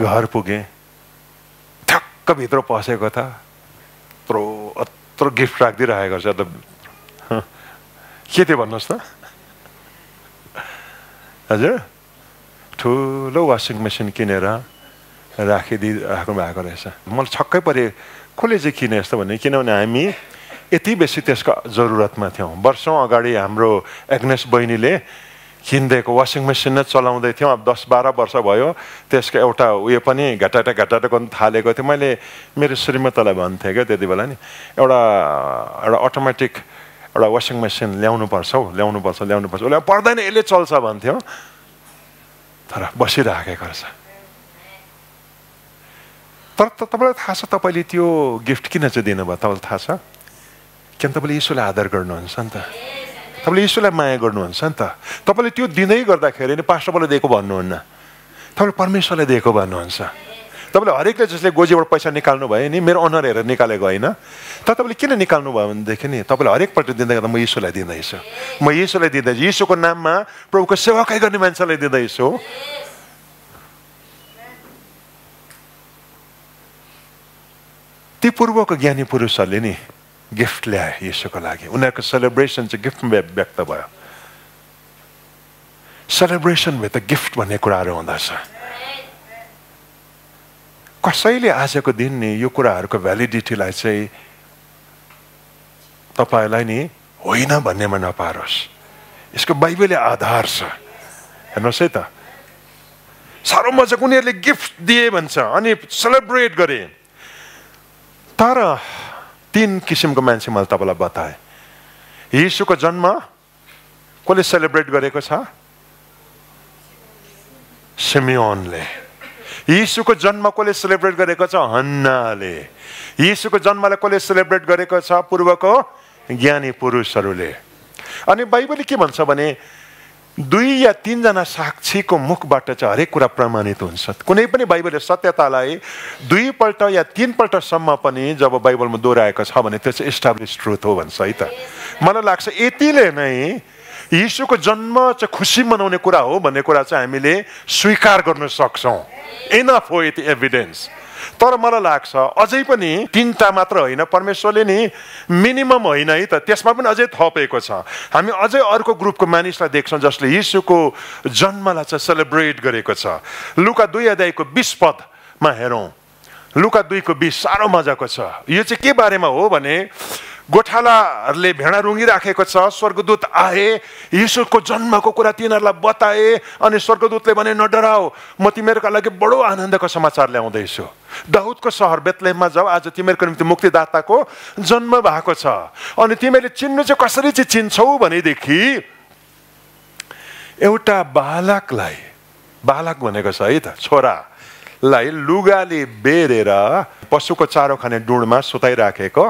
घर पुगेँ ठक्क भित्र पसेको त यत्रो यत्रो गिफ्ट राखिदिइरहेको छ त के थियो भन्नुहोस् त हजुर ठुलो वासिङ मेसिन किनेर राखिदिइराख्नु भएको रहेछ मलाई छक्कै परेँ कसले चाहिँ किने यस्तो भने किनभने हामी यति बेसी त्यसको जरुरतमा थियौँ वर्षौँ अगाडि हाम्रो एग्नेस बहिनीले किन्दैको वासिङ मेसिन नै चलाउँदै थियौँ अब 10-12 वर्ष भयो त्यसको एउटा उयो पनि घटाटा गर्नु थालेको थियो मैले मेरो श्रीमतीलाई भन्थेँ क्या त्यति बेला नि एउटा अटोमेटिक एउटा वासिङ मेसिन ल्याउनुपर्छ उसले पर्दैन यसले चल्छ भन्थ्यो तर बसिराखेको रहेछ तर तपाईँलाई थाहा छ तपाईँले त्यो गिफ्ट किन चाहिँ दिनुभयो तपाईँलाई थाहा छ किन तपाईँले यीशुलाई आदर गर्नुहुन्छ नि त तपाईले यीशुलाई माया गर्नुहुन्छ नि त तपाईले त्यो दिँदै गर्दाखेरि नि पास्टरले दिएको भन्नुहुन्न तपाईले परमेश्वरले दिएको भन्नुहुन्छ तपाईले हरेकले जसले गोजीबाट पैसा निकाल्नु भयो नि मेरो अनर हेरेर निकालेको होइन तर तपाईले किन निकाल्नु भयो भनेदेखि नि तपाईले हरेक पटक दिँदै गर्दा म यीशुलाई दिँदैछु यीशुको नाममा प्रभुको सेवाकै गर्ने मान्छेलाई दिँदैछु ती पूर्वको ज्ञानी पुरुषहरूले नि गिफ्ट ल्याए यीशुको लागि उनीहरूको सेलिब्रेसन चाहिँ गिफ्टमा व्यक्त भयो सेलिब्रेसनभित्र गिफ्ट भन्ने कुराहरू हुँदछ कसैले आजको दिन नि यो कुराहरूको भ्यालिडिटीलाई चाहिँ तपाईँलाई नि होइन भन्नेमा नपारोस् यसको बाइबलले आधार छ हेर्नुहोस् है त साह्रो मजाको उनीहरूले गिफ्ट दिए भन्छ अनि सेलिब्रेट गरे तर 3 किसिमको मान्छे मैले तपाईँलाई बताएँ यीशुको जन्म कसले सेलिब्रेट गरेको छ सिमियोनले यीशुको जन्म कसले सेलिब्रेट गरेको छ हन्नाले यीशुको जन्मलाई कसले सेलिब्रेट गरेको छ पूर्वको ज्ञानी पुरुषहरूले अनि बाइबलले के भन्छ भने दुई या तीन जना साक्षी को मुखबाट चाहिँ हरेक कुरा प्रमाणित हुन्छ। कुनै पनि बाइबलले सत्यतालाई दुई पल्ट या तीन पल्ट सम्म पनि जब बाइबलमा दोहोराएको छ भने त्यो चाहिँ एस्टाब्लिश ट्रुथ हो भन्छ है त। मलाई लाग्छ यतिले नै यीशुको जन्म चाहिँ खुशी मनाउने कुरा हो भन्ने कुरा चाहिँ हामीले स्वीकार गर्न सक्छौं। इनफ हो इट एभिडेन्स। तर मलाई लाग्छ अझै पनि तीनटा मात्र होइन, परमेश्वरले नि मिनिमम होइन है त, त्यसमा पनि अझै थपेको छ। हामी अझै अर्को ग्रुपको मानिसलाई देख्छौँ जसले यीशुको जन्मलाई चाहिँ सेलिब्रेट गरेको छ। लुका 2:20 हेरौँ। लुका 2:20 साह्रो मजाको छ। यो चाहिँ के बारेमा हो भने गोठालाहरूले भेडा रुँगिराखेको छ, स्वर्गदूत आए, यीशुको जन्मको कुरा तिनीहरूलाई बताए अनि स्वर्गदूतले भने न डराओ, म तिमीहरूका लागि बडो आनन्दको समाचार ल्याउँदैछु, दाउदको सहर बेतलेहममा जाऊ, आज तिमीहरूको निम्ति मुक्तिदाताको जन्म भएको छ। अनि तिमीहरूले चिन्नु चाहिँ कसरी चाहिँ चिन्छौ भनेदेखि एउटा बालकलाई, बालक भनेको छ है त, छोरालाई लुगाले बेरेर पशुको चारो खाने डुँडमा सुताइराखेको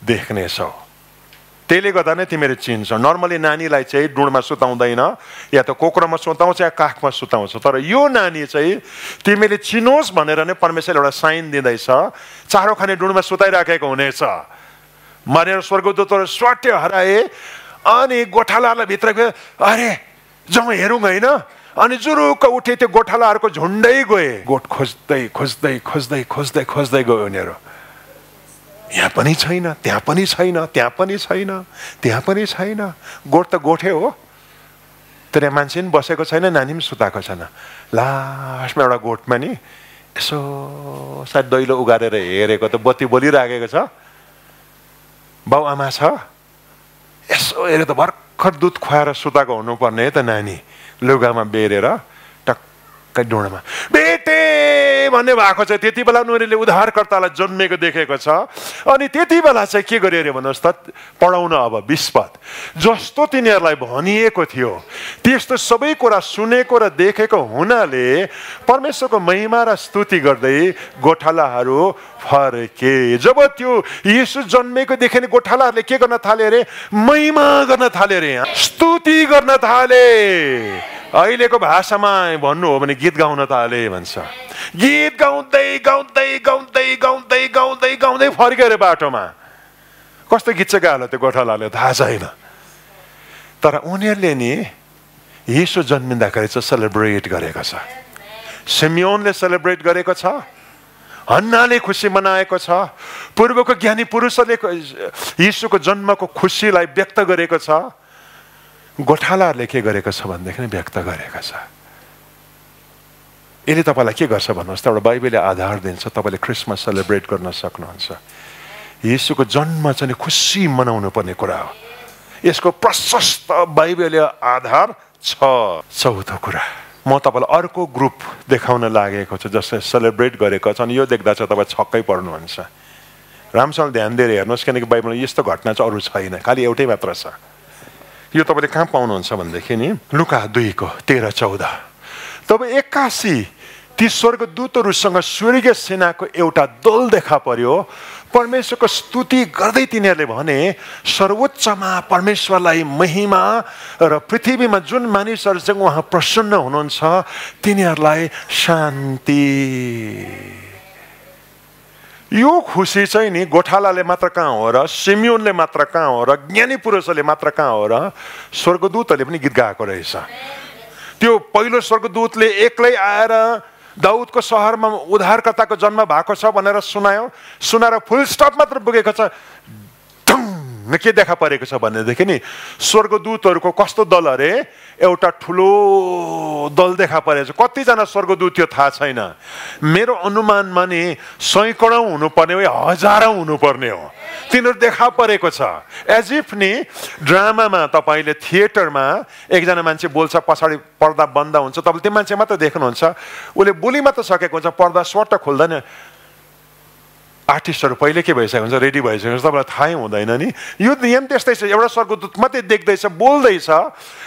देख्नेछौ, त्यसले गर्दा नै तिमीहरू चिन्छौ। नर्मली नानीलाई चाहिँ डुँडमा सुताउँदैन, या त कोक्रोमा सुताउँछ या काखमा सुताउँछ, तर यो नानी चाहिँ तिमीले चिनोस् भनेर नै परमेश्वरले एउटा साइन दिँदैछ, चारो खाने डुँडमा सुताइराखेको हुनेछ। मरेर स्वर्गदूतहरू स्वाट्य हराए अनि गोठालाहरूलाई भित्र गए, अरे जाउँ हेरौँ होइन, अनि जुरुक्क उठे त्यो गोठालाहरूको झुन्डै गए, गोठ खोज्दै खोज्दै खोज्दै खोज्दै खोज्दै गयो उनीहरू, यहाँ पनि छैन, त्यहाँ पनि छैन, त्यहाँ पनि छैन, त्यहाँ पनि छैन, गोठ त गोठे हो तर यहाँ मान्छे पनि बसेको छैन, नानी पनि सुताएको छैन। लास्टमा एउटा गोठमा नि यसो सायद दैलो उगारेर हेरेको त बत्ती बोलिराखेको छ, बाउ आमा छ, यसो हेरेर त भर्खर दुध खुवाएर सुताएको हुनुपर्ने त नानी लुगामा बेरेर टक्क डोडामा बेटे भन्ने भएको छ। त्यति बेला उनीहरूले उद्धारकर्तालाई जन्मेको देखेको छ। अनि त्यति बेला चाहिँ के गर्यो अरे भन्नुहोस् त, पढाउन अब विस्पत जस्तो तिनीहरूलाई भनिएको थियो त्यस्तो सबै कुरा सुनेको र देखेको हुनाले परमेश्वरको महिमा र स्तुति गर्दै गोठालाहरू फर्के। जब त्यो यीशु जन्मेको देखे गोठालाहरूले के गर्न थाले अरे, महिमा गर्न थाले अरे, स्तुति गर्न थाले। अहिलेको भाषामा भन्नु हो भने गीत गाउन थाले भन्छ। गीत गाउँदै गाउँदै गाउँदै गाउँदै गाउँदै गाउँदै फर्केर बाटोमा कस्तो गीत चाहिँ गाएला त्यो गोठालाले थाहा छैन, तर उनीहरूले नि यीशु जन्मिँदाखेरि चाहिँ सेलिब्रेट गरेको छ। सिमियोनले सेलिब्रेट गरेको छ, हन्नाले खुसी मनाएको छ, पूर्वको ज्ञानी पुरुषहरूले यीशुको जन्मको खुसीलाई व्यक्त गरेको छ, गोठालाहरूले के गरेको छ भनेदेखि व्यक्त गरेको छ। यसले तपाईँलाई के गर्छ भन्नुहोस् त, एउटा बाइबलले आधार दिन्छ, तपाईँले क्रिसमस सेलिब्रेट गर्न सक्नुहुन्छ। यीशुको जन्म चाहिँ खुसी मनाउनु पर्ने कुरा हो, यसको प्रशस्त बाइबलले आधार छ। चौथो कुरा म तपाईँलाई अर्को ग्रुप देखाउन लागेको छु जसले सेलिब्रेट गरेको छ, अनि यो देख्दा चाहिँ तपाईँ छक्कै पर्नुहुन्छ। राम्रोसँग ध्यान दिएर हेर्नुहोस्, किनकि बाइबलमा यस्तो घटना चाहिँ अरू छैन, खालि एउटै मात्र छ। यो तपाईँले कहाँ पाउनुहुन्छ भनेदेखि नि लुका 2:13-14, तब 81 ती स्वर्गदूतहरूसँग स्वर्गीय सेनाको एउटा दल देखा पर्यो, परमेश्वरको स्तुति गर्दै तिनीहरूले भने, सर्वोच्चमा परमेश्वरलाई महिमा र पृथ्वीमा जुन मानिसहरूसँग उहाँ प्रसन्न हुनुहुन्छ तिनीहरूलाई शान्ति। यो खुसी चाहिँ नि गोठालाले मात्र कहाँ हो र, सिमियोनले मात्र कहाँ हो र, ज्ञानी पुरुषले मात्र कहाँ हो र, स्वर्गदूतहरूले पनि गीत गाएको रहेछ। त्यो पहिलो स्वर्गदूतले एक्लै आएर दाउदको सहरमा उद्धारकर्ताको जन्म भएको छ भनेर सुनायो, सुनाएर फुल स्टप मात्र पुगेको छ, ढुङ्ग के देखा परेको छ भनेदेखि नि स्वर्गदूतहरूको कस्तो दल अरे, एउटा ठुलो दल देखा परेको छ। कतिजना स्वर्गदूत थियो थाहा छैन, मेरो अनुमानमा नि सैकडौँ हुनुपर्ने हो या हजारौँ हुनुपर्ने हो तिनीहरू देखा परेको छ। एज इफ नि ड्रामामा तपाईँले थिएटरमा एकजना मान्छे बोल्छ, पछाडि पर्दा बन्द हुन्छ, तपाईँले त्यो मान्छे मात्र देख्नुहुन्छ, उसले बोली मात्र सकेको हुन्छ, पर्दा स्वट खोल्दैन। आर्टिस्टहरू पहिले के भइसकेको हुन्छ, रेडी भइसकेको हुन्छ, तपाईँलाई थाहै हुँदैन नि। यो नियम त्यस्तै छ, एउटा स्वर्गदूत मात्रै देख्दैछ, बोल्दैछ,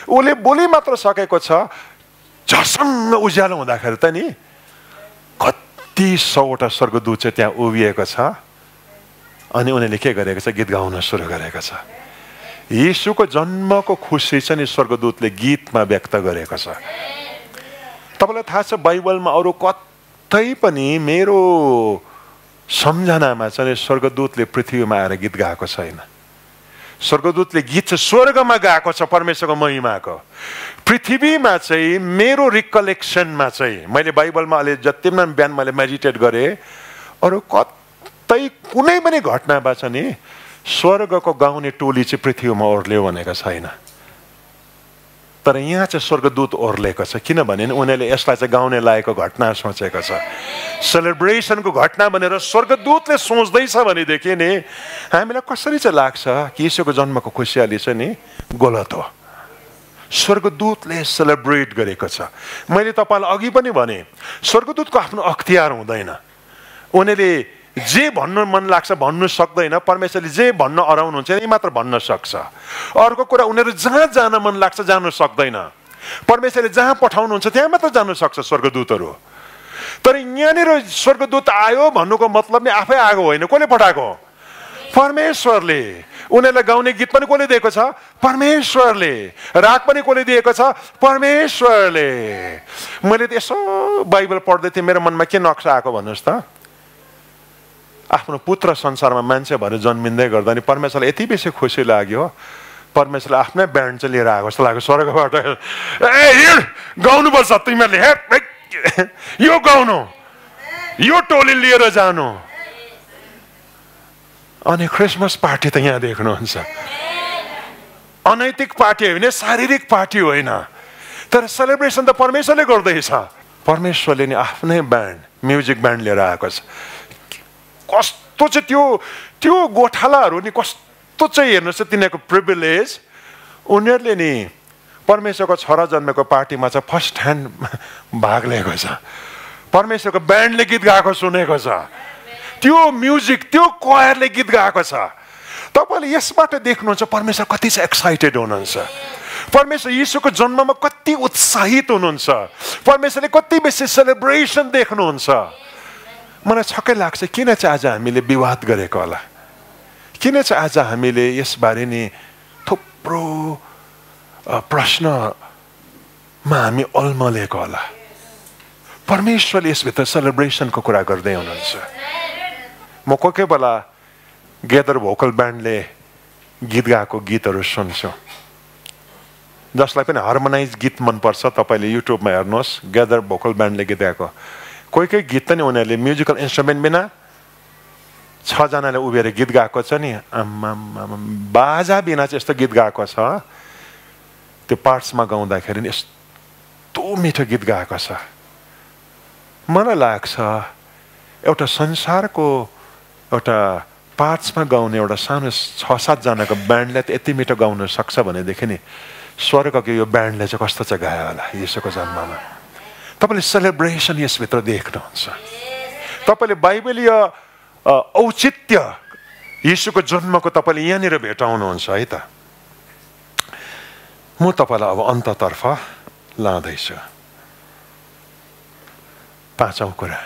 उसले बोली मात्र सकेको छ, झसङ्ग उज्यालो हुँदाखेरि त नि कति सौवटा स्वर्गदूत चाहिँ त्यहाँ उभिएको छ अनि उनीहरूले के गरेको छ, गीत गाउन सुरु गरेको छ। येशूको जन्मको खुसी चाहिँ नि स्वर्गदूतले गीतमा व्यक्त गरेको छ। तपाईलाई थाहा छ बाइबलमा अरु कतै पनि मेरो सम्झनामा चाहिँ स्वर्गदूतले पृथ्वीमा आएर गीत गाएको छैन। स्वर्गदूतले गीत चाहिँ स्वर्गमा गाएको छ परमेश्वरको महिमाको। पृथ्वीमा चाहिँ मेरो रिकलेक्सनमा चाहिँ मैले बाइबलमा अहिले जति पनि बिहान मैले मेडिटेट गरेँ अरू कतै कुनै पनि घटनाबाट नि स्वर्गको गाउने टोली चाहिँ पृथ्वीमा ओर्ल्यो भनेको छैन। तर यहाँ चाहिँ स्वर्गदूत ओर्लेको छ, किनभने उनीहरूले यसलाई चाहिँ गाउने लायकको घटना सोचेको छ। सेलिब्रेसनको घटना भनेर स्वर्गदूतले सोच्दैछ भनेदेखि नि हामीलाई कसरी चाहिँ लाग्छ कि यसको जन्मको खुसियाली चाहिँ नि गलत हो। स्वर्गदूतले सेलिब्रेट गरेको छ। मैले तपाईँलाई अघि पनि भने स्वर्गदूतको आफ्नो अख्तियार हुँदैन, उनीहरूले जे भन्न मन लाग्छ भन्न सक्दैन। परमेश्वरले जे भन्न अराउनुहुन्छ यही मात्र भन्न सक्छ। अर्को कुरा उनीहरू जहाँ जान मन लाग्छ जान सक्दैन। परमेश्वरले जहाँ पठाउनुहुन्छ त्यहाँ मात्र जान सक्छ स्वर्गदूतहरू। तर यहाँनिर स्वर्गदूत आयो भन्नुको मतलब नै आफै आएको होइन। कसले पठाएको? परमेश्वरले। उनीहरूलाई गाउने गीत पनि कसले दिएको छ? परमेश्वरले। राग पनि कसले दिएको छ? परमेश्वरले। मैले त यसो बाइबल पढ्दै थिएँ, मेरो मनमा के नक्सा आएको भन्नुहोस् त। आफ्नो पुत्र संसारमा मान्छे भएर जन्मिँदै गर्दा नि परमेश्वरलाई यति बेसी खुसी लाग्यो, परमेश्वरले आफ्नै ब्यान्ड चाहिँ लिएर आएको जस्तो लाग्यो स्वर्गबाट। ए गाउनुपर्छ तिमीहरूले, यो गाउनु, यो टोली लिएर जानु। अनि क्रिसमस पार्टी त यहाँ देख्नुहुन्छ। अनैतिक पार्टी होइन, शारीरिक पार्टी होइन, तर सेलिब्रेसन त परमेश्वरले गर्दैछ। परमेश्वरले नि आफ्नै ब्यान्ड, म्युजिक ब्यान्ड लिएर आएको छ। कस्तो चाहिँ त्यो त्यो गोठालाहरू नि कस्तो चाहिँ हेर्नुहोस् त तिनीहरूको प्रिभिलेज। उनीहरूले नि परमेश्वरको छोरा जन्मेको पार्टीमा चाहिँ फर्स्ट ह्यान्ड भाग लिएको छ। परमेश्वरको ब्यान्डले गीत गाएको सुनेको छ, त्यो म्युजिक त्यो क्वायरले गीत गाएको छ। तपाईँले यसबाट देख्नुहुन्छ परमेश्वर कति चाहिँ एक्साइटेड हुनुहुन्छ, परमेश्वर यीशुको जन्ममा कति उत्साहित हुनुहुन्छ, परमेश्वरले कति बेसी सेलिब्रेसन देख्नुहुन्छ। मलाई छक्कै लाग्छ किन चाहिँ आज हामीले विवाद गरेको होला, किन चाहिँ आज हामीले यसबारे नि थुप्रो प्रश्नमा हामी अल्मलेको होला। परमेश्वरले यसभित्र सेलिब्रेसनको कुरा गर्दै हुनुहुन्छ। म कोही कोही बेला गेदर भोकल ब्यान्डले गीत गाएको गीतहरू सुन्छु। जसलाई पनि हार्मोनाइज गीत मनपर्छ तपाईँले युट्युबमा हेर्नुहोस्, गेदर भोकल ब्यान्डले गीत गाएको। कोही कोही गीत त नि उनीहरूले म्युजिकल इन्स्ट्रुमेन्ट बिना छजनाले उभिएर गीत गाएको छ नि, आम्माम बाजा बिना चाहिँ यस्तो गीत गाएको छ। त्यो पार्ट्समा गाउँदाखेरि नि यस्तो मिठो गीत गाएको छ। मलाई लाग्छ एउटा संसारको एउटा पार्ट्समा गाउने एउटा सानो 6-7 जनाको ब्यान्डले त यति मिठो गाउन सक्छ भनेदेखि नि स्वर्गको यो ब्यान्डले चाहिँ कस्तो चाहिँ गायो होला यसको जन्ममा। तपाईँले सेलिब्रेसन यसभित्र देख्नुहुन्छ। तपाईँले बाइबलीय औचित्य यीशुको जन्मको तपाईँले यहाँनिर भेटाउनुहुन्छ है त। म तपाईँलाई अब अन्ततर्फ लाँदैछु। 5औं कुरा,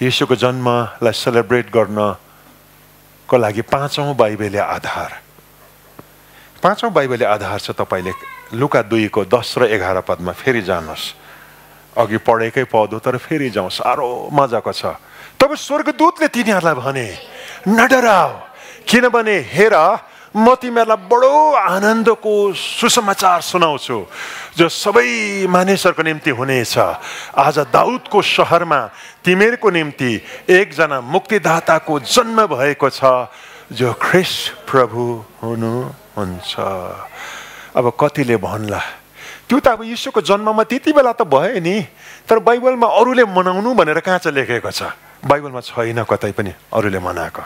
यीशुको जन्मलाई सेलिब्रेट गर्नको लागि 5औं बाइबलीय आधार। 5औं बाइबलीय आधार छ तपाईँले लुका 2:10 र 11 पदमा फेरि जानुहोस्। अघि पढेकै पद हो तर फेरि जाउँ, साह्रो मजाको छ। तब स्वर्गदूतले तिनीहरूलाई भने, नडराऊ, किनभने हेर म तिमीहरूलाई बडो आनन्दको सुसमाचार सुनाउँछु जो सबै मानिसहरूको निम्ति हुनेछ। आज दाउदको सहरमा तिमीहरूको निम्ति एकजना मुक्तिदाताको जन्म भएको छ जो ख्रिस्ट प्रभु हुनुहुन्छ। अब कतिले भन्ला त्यो त अब यीशुको जन्ममा त्यति बेला त भयो नि, तर बाइबलमा अरूले मनाउनु भनेर कहाँ चाहिँ लेखेको छ? बाइबलमा छैन कतै पनि अरूले मनाएको।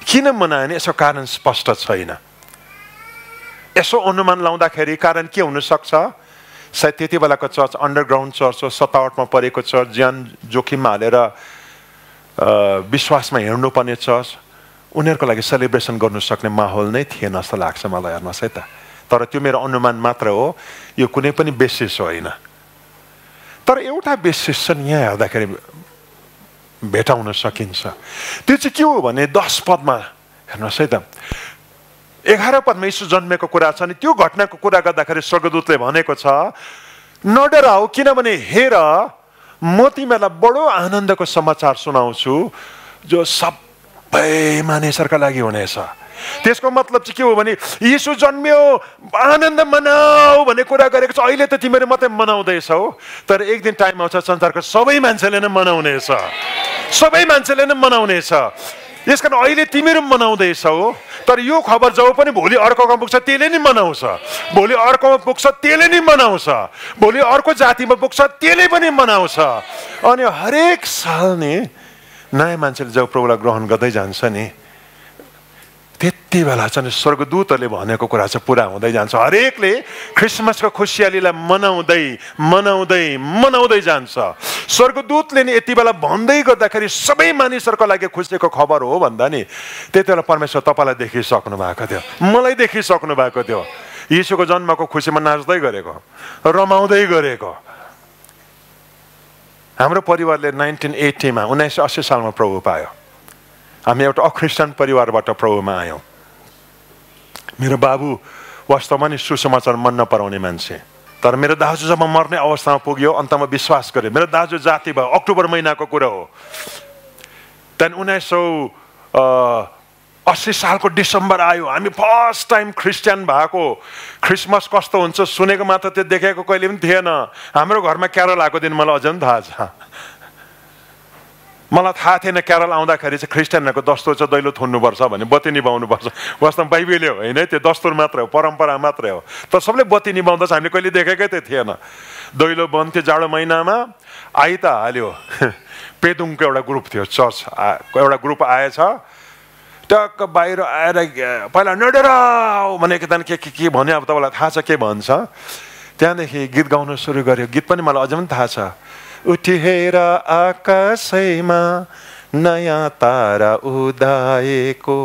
किन मनाएन यसको कारण स्पष्ट छैन। यसो अनुमान लाउँदाखेरि कारण के हुनसक्छ? सायद त्यति बेलाको चर्च अन्डरग्राउन्ड चर्च हो, 57 मा परेको चर्च, ज्यान जोखिममा हालेर विश्वासमा हिँड्नुपर्ने चर्च। उनीहरूको लागि सेलिब्रेसन गर्न सक्ने माहौल नै थिएन जस्तो लाग्छ मलाई। हेर्नुहोस् है त, तर त्यो मेरो अनुमान मात्र हो, यो कुनै पनि बेसिस होइन। तर एउटा बेसिस चाहिँ यहाँ हेर्दाखेरि भेटाउन सकिन्छ। त्यो चाहिँ के हो भने 10 पदमा हेर्नुहोस् है त 11 पदमा यीशु जन्मेको कुरा छ अनि त्यो घटनाको कुरा गर्दाखेरि स्वर्गदूतले भनेको छ नडराऊ किनभने हेर म तिमीलाई बडो आनन्दको समाचार सुनाउँछु जो सबै मानिसहरुका लागि हुनेछ। त्यसको मतलब चाहिँ के हो भने यीशु जन्मियो आनन्द मनाऊ भन्ने कुरा गरेको छ। अहिले त तिमीले मात्रै मनाउँदैछौ तर एक दिन टाइम आउँछ संसारको सबै मान्छेले नै मनाउनेछ, सबै मान्छेले नै मनाउनेछ। यसकारण अहिले तिमीहरू मनाउँदैछौ तर यो खबर जब पनि भोलि अर्कोमा पुग्छ त्यसले नि मनाउँछ, भोलि अर्कोमा पुग्छ त्यसले नि मनाउँछ, भोलि अर्को जातिमा पुग्छ त्यसले पनि मनाउँछ। अनि हरेक साल नि नयाँ मान्छेले जब प्रभुलाई ग्रहण गर्दै जान्छ नि त्यति बेला चाहिँ स्वर्गदूतहरूले भनेको कुरा चाहिँ पुरा हुँदै जान्छ। हरेकले क्रिसमसको खुसियालीलाई मनाउँदै मनाउँदै मनाउँदै जान्छ। स्वर्गदूतले नि यति बेला भन्दै गर्दाखेरि सबै मानिसहरूको लागि खुसीको खबर हो भन्दा नि त्यति बेला परमेश्वर तपाईँलाई देखिसक्नु भएको थियो, मलाई देखिसक्नु भएको थियो, यीशुको जन्मको खुसीमा नाच्दै गरेको रमाउँदै गरेको। हाम्रो परिवारले 1980 सालमा प्रभु पायो। हामी एउटा अख्रिस्टियन परिवारबाट प्रभुमा आयौँ। मेरो बाबु वास्तवमा नि सुसमाचार मन नपराउने मान्छे, तर मेरो दाजु जब मर्ने अवस्थामा पुग्यो अन्तमा विश्वास गरे। मेरो दाजु जाति भयो, अक्टोबर महिनाको कुरा हो। त्यहाँदेखि 1980 सालको डिसेम्बर आयो। हामी फर्स्ट टाइम क्रिस्चियन भएको, क्रिसमस कस्तो हुन्छ सुनेको मात्र त्यो देखेको कहिले पनि थिएन। हाम्रो घरमा क्यारल आएको दिन मलाई अझ पनि थाहा छ। मलाई थाहा थिएन केरल आउँदाखेरि चाहिँ क्रिस्चियनहरूको दस्तुर चाहिँ दैलो थुन्नुपर्छ भने, बत्ती निभाउनुपर्छ। वास्तवमा बाइबलले होइन, त्यो दस्तुर मात्र हो, परम्परा मात्र हो। तर सबले बत्ती निभाउँदा हामीले कहिले देखेकै त थिएन। दैलो बन्थ्यो जाडो महिनामा, आइ त हाल्यो। पेदुङको एउटा ग्रुप थियो, चर्च एउटा ग्रुप आएछ। टक्क बाहिर आएर पहिला नडराऊ भनेको त के के के भन्यो, अब तपाईँलाई थाहा छ के भन्छ। त्यहाँदेखि गीत गाउन सुरु गर्यो। गीत पनि मलाई अझ पनि थाहा छ। उठेर आकाशैमा नयाँ तारा उदाएको,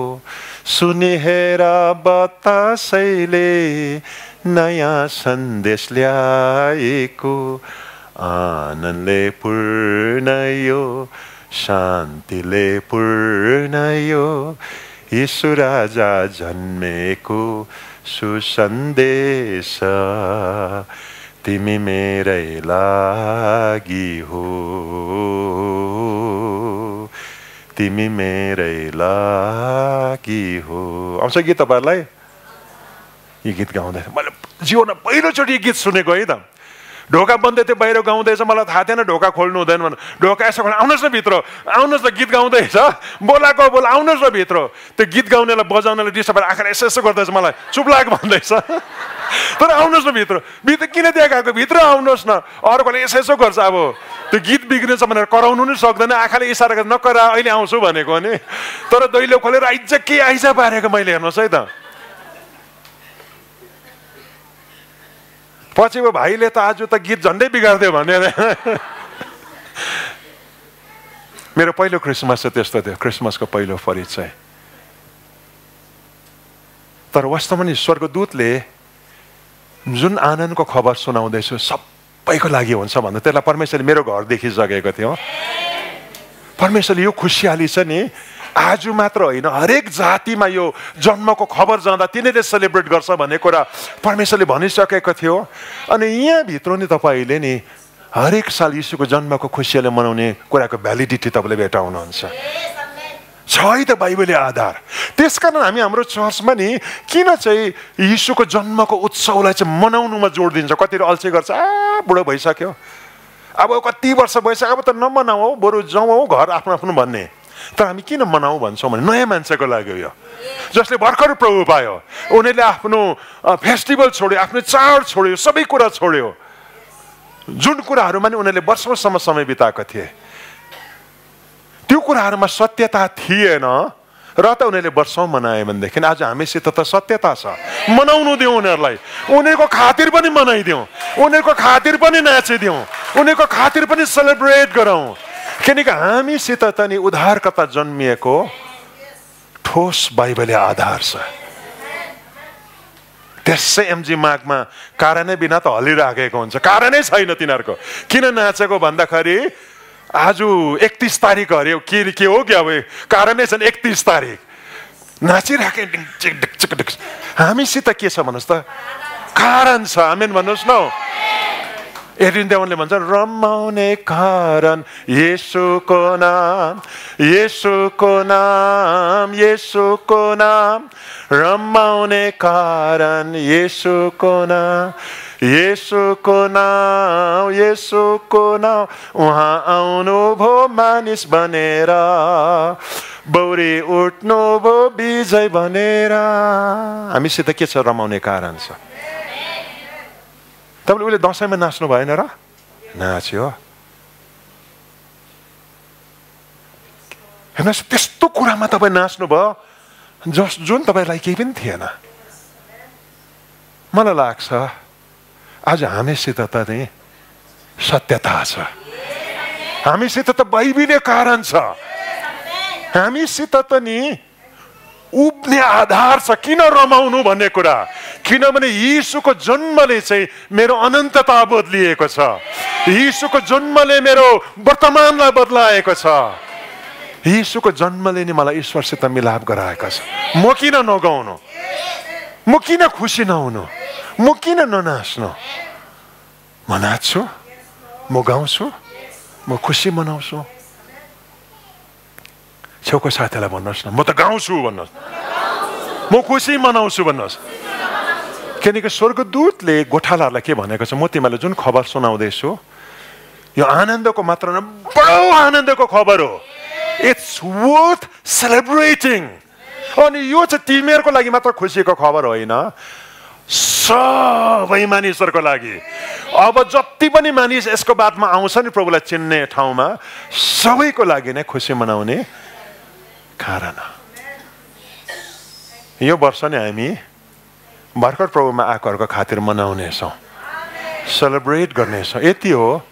सुनेर बतासैले नयाँ सन्देश ल्याएको, आनन्दले पूर्ण यो, शान्तिले पूर्ण यो, यीशु राजा जन्मेको सुसन्देश, तिमी मेरै लागि हो, तिमी मेरै लागि हो। आउँछ गीत तपाईँहरूलाई? यो गीत गाउँदै मैले जीवनमा पहिलोचोटि यो गीत सुनेको है त। ढोका बन्दै थियो, बाहिर गाउँदैछ। मलाई थाहा थिएन ढोका खोल्नु हुँदैन भने। ढोका यसो खोल्नु, आउनुहोस् न भित्र, आउनुहोस् न, गीत गाउँदैछ, बोलाएको बोला, आउनुहोस् न भित्र। त्यो गीत गाउनेलाई बजाउनेलाई डिस्टर्ब गरेर आखिर यसो गर्दैछ, मलाई चुप लाग भन्दैछ। तर आउनुहोस् न भित्र, भित्र किन देखाएको, भित्र आउनुहोस् न। अर्कोले यसो गर्छ, अब त्यो गीत बिग्रिन्छ भनेर कराउनु नि सक्दैन, आँखाले इसारा गर्छ, नकरा अहिले आउँछु भनेको नि। तर दैलो खोलेर आइज के आइज पारेको मैले, हेर्नुहोस् है त। पछि अब भाइले त आज त गीत झन्डै बिगारिदियो भनेर। मेरो पहिलो क्रिसमस चाहिँ त्यस्तो थियो, क्रिसमसको पहिलो परिचय। तर वास्तवमा नि स्वर्गदूतले जुन आनन्दको खबर सुनाउँदैछु सबैको लागि हुन्छ भन्दा त्यसलाई परमेश्वरले मेरो घर देखिसकेको थियो। परमेश्वरले यो खुसियाली छ नि आज मात्र होइन, हरेक जातिमा यो जन्मको खबर जाँदा तिनीहरूले सेलिब्रेट गर्छ भन्ने कुरा परमेश्वरले भनिसकेको थियो। अनि यहाँभित्र नि तपाईँले नि हरेक साल यीशुको जन्मको खुसियाली मनाउने कुराको भ्यालिडिटी तपाईँले भेटाउनुहुन्छ। छ है त बाइबलले आधार। त्यसकारण हामी हाम्रो चर्चमा नि किन चाहिँ यीशुको जन्मको उत्सवलाई चाहिँ मनाउनुमा जोड दिन्छ। कतिले अल्छी गर्छ, आ बुढो भइसक्यो, अब कति वर्ष भइसक्यो, अब त नमनाऊ, बरु जाउँ घर आफ्नो आफ्नो भन्ने। तर हामी किन मनाऊ भन्छौँ भने नयाँ मान्छेको लागि हो। यो जसले भर्खर प्रभु पायो उनीहरूले आफ्नो फेस्टिभल छोड्यो, आफ्नो चाड छोड्यो, सबै कुरा छोड्यो। जुन कुराहरूमा नि उनीहरूले वर्षौँसम्म समय बिताएको थिए त्यो कुराहरूमा सत्यता थिएन र त उनीहरूले वर्षौँ मनाए भनेदेखि आज हामीसित त सत्यता छ। मनाउनु दिउँ उनीहरूलाई, उनीहरूको खातिर पनि मनाइदिउँ, उनीहरूको खातिर पनि नाचिदिउँ, उनीहरूको खातिर पनि सेलिब्रेट गरौँ। किनकि हामीसित त नि उद्धारकर्ता जन्मिएको ठोस बाइबलले आधार छ। त्यसै एमजी मार्गमा कारणै बिना त हलिराखेको हुन्छ, कारणै छैन तिनीहरूको। किन नाचेको भन्दाखेरि आज 31 तारिक हरे के हो क्या, अब कारणै छैन। 31 तारिक नाचिरहेको ढिक हामीसित के छ भन्नुहोस् त, कारण छ। आमेन भन्नुहोस् न। एरिन्देवनले भन्छ रमाउने कारण येशूको नाम, येशूको नाम, येशूको नाम, रमाउने कारण येशूको नाम, येशूको नाम, येशूको नाम। उहाँ आउनुभयो मानिस बनेर, बौरी उठ्नुभयो विजय बनेर। हामीसित के छ? रमाउने कारण छ। तपाईँले उसले दसैँमा नाच्नु भएन र? नाच्यो। हेर्नुहोस्, त्यस्तो कुरामा तपाईँ नाच्नु भयो जुन तपाईँलाई केही पनि थिएन। मलाई लाग्छ आज हामीसित त नि सत्यता छ, हामीसित त बाइबलले कारण छ, हामीसित त नि उब्ने आधार छ। किन रमाउनु भन्ने कुरा? किनभने यीशुको जन्मले चाहिँ मेरो अनन्तता बदलिएको छ, यीशुको जन्मले मेरो वर्तमानलाई बदलाएको छ, यीशुको जन्मले नि मलाई ईश्वरसित मिलाप गराएको छ। म किन नगाउनु? म किन खुसी नहुनु? म किन ननाच्नु? म नाच्छु, म गाउँछु, म खुसी मनाउँछु। छेउको साथीलाई भन्नुहोस् न, म त गाउँछु भन्नुहोस्, म खुसी मनाउँछु भन्नुहोस्। किनकि स्वर्गदूतले गोठालाहरूलाई के भनेको छ? म तिमीलाई जुन खबर सुनाउँदैछु यो आनन्दको मात्र न, बडो आनन्दको खबर हो। It's worth celebrating. अनि यो चाहिँ तिमीहरूको लागि मात्र खुसीको खबर होइन, सबै मानिसहरूको लागि। अब जति पनि मानिस यसको बादमा आउँछ नि प्रभुलाई चिन्ने ठाउँमा, सबैको लागि नै खुसी मनाउने कारण। यो वर्ष नै हामी भर्खर प्रभुमा आएकोहरूको खातिर मनाउनेछौँ, सेलिब्रेट गर्नेछौँ। यति हो,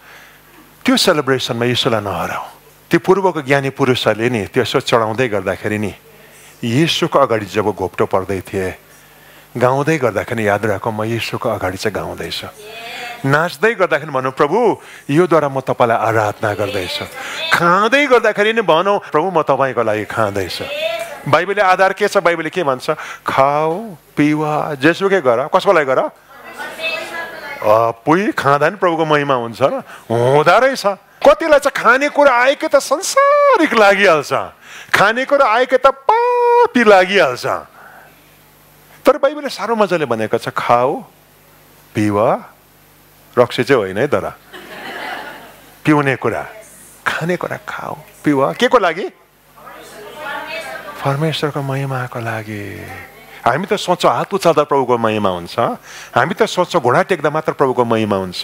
त्यो सेलिब्रेसनमा यीशुलाई नहराऊ। त्यो पूर्वको ज्ञानी पुरुषहरूले नि त्यसो चढाउँदै गर्दाखेरि नि यीशुको अगाडि जब घोप्टो पर्दै थिए, गाउँदै गर्दाखेरि याद राख, म यीशुको अगाडि चाहिँ गाउँदैछु। नाच्दै गर्दाखेरि भनौँ प्रभु योद्वारा म तपाईँलाई आराधना गर्दैछु। खाँदै गर्दाखेरि नि भनौँ प्रभु म तपाईँको लागि खाँदैछु। बाइबलले आधार के छ? बाइबलले के भन्छ? खाऊ पिवा जेसुकै गर। कसको लागि गर? पुई खाँदा नि प्रभुको महिमा हुन्छ र हुँदा रहेछ। कतिलाई चाहिँ खानेकुरा आएकै त संसारिक लागिहाल्छ, खानेकुरा आएकै त पापी लागिहाल्छ। तर बाइबलले साह्रो मजाले भनेको छ, खाऊ पिव, रक्सी चाहिँ होइन है, तर पिउने कुरा, खाने कुरा। खाऊ पिव के को लागि? परमेश्वरको महिमाको लागि। हामी त सोच्छौँ हात उचाल्दा प्रभुको महिमा हुन्छ, हामी त सोच्छौँ घोडा टेक्दा मात्र प्रभुको महिमा हुन्छ,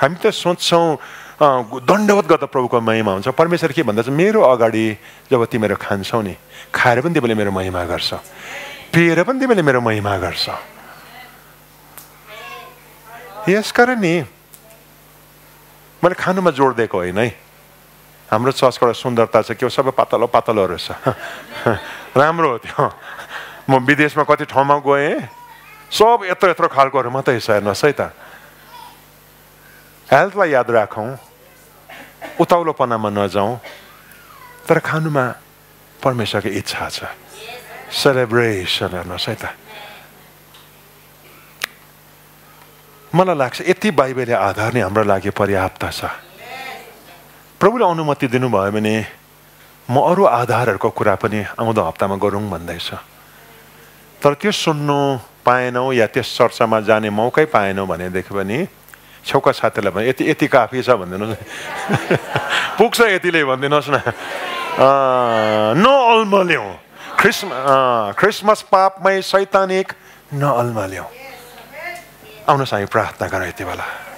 हामी त सोच्छौँ दण्डवत गर्दा प्रभुको महिमा हुन्छ। परमेश्वर के भन्दा चाहिँ मेरो अगाडि जब तिमीहरू खान्छौ नि, खाएर पनि तिमीले मेरो महिमा गर्छ, पिएर पनि तिमीले मेरो महिमा गर्छ। यसकारण नि मैले खानुमा जोड दिएको होइन है। हाम्रो चर्चको एउटा सुन्दरता छ के हो, सबै पातलो पातलोहरू छ। राम्रो हो त्यो। म विदेशमा कति ठाउँमा गएँ, सब यत्रो यत्रो खालकोहरू मात्रै छ। हेर्नुहोस् है त, हेल्थलाई याद राखौँ, उताउलोपनामा नजाउँ, तर खानुमा परमेश्वरको इच्छा छ। सेलिब्रेसन हेर्नुहोस् है त। मलाई लाग्छ यति बाइबलले आधार नै हाम्रो लागि पर्याप्त छ। प्रभुले अनुमति दिनुभयो भने म अरू आधारहरूको कुरा पनि आउँदो हप्तामा गरौँ भन्दैछु। तर त्यो सुन्नु पाएनौँ या त्यस चर्चामा जाने मौकै पाएनौँ भनेदेखि पनि छेउका साथीलाई भने यति यति काफी छ भनिदिनुहोस् न। पुग्छ यतिले भनिदिनुहोस् न। नअल्मल्याउ। क्रिसमस पापमै शैतानिक नअल्मल्याउ। आउनुहोस् हामी प्रार्थना गरौँ यति बेला।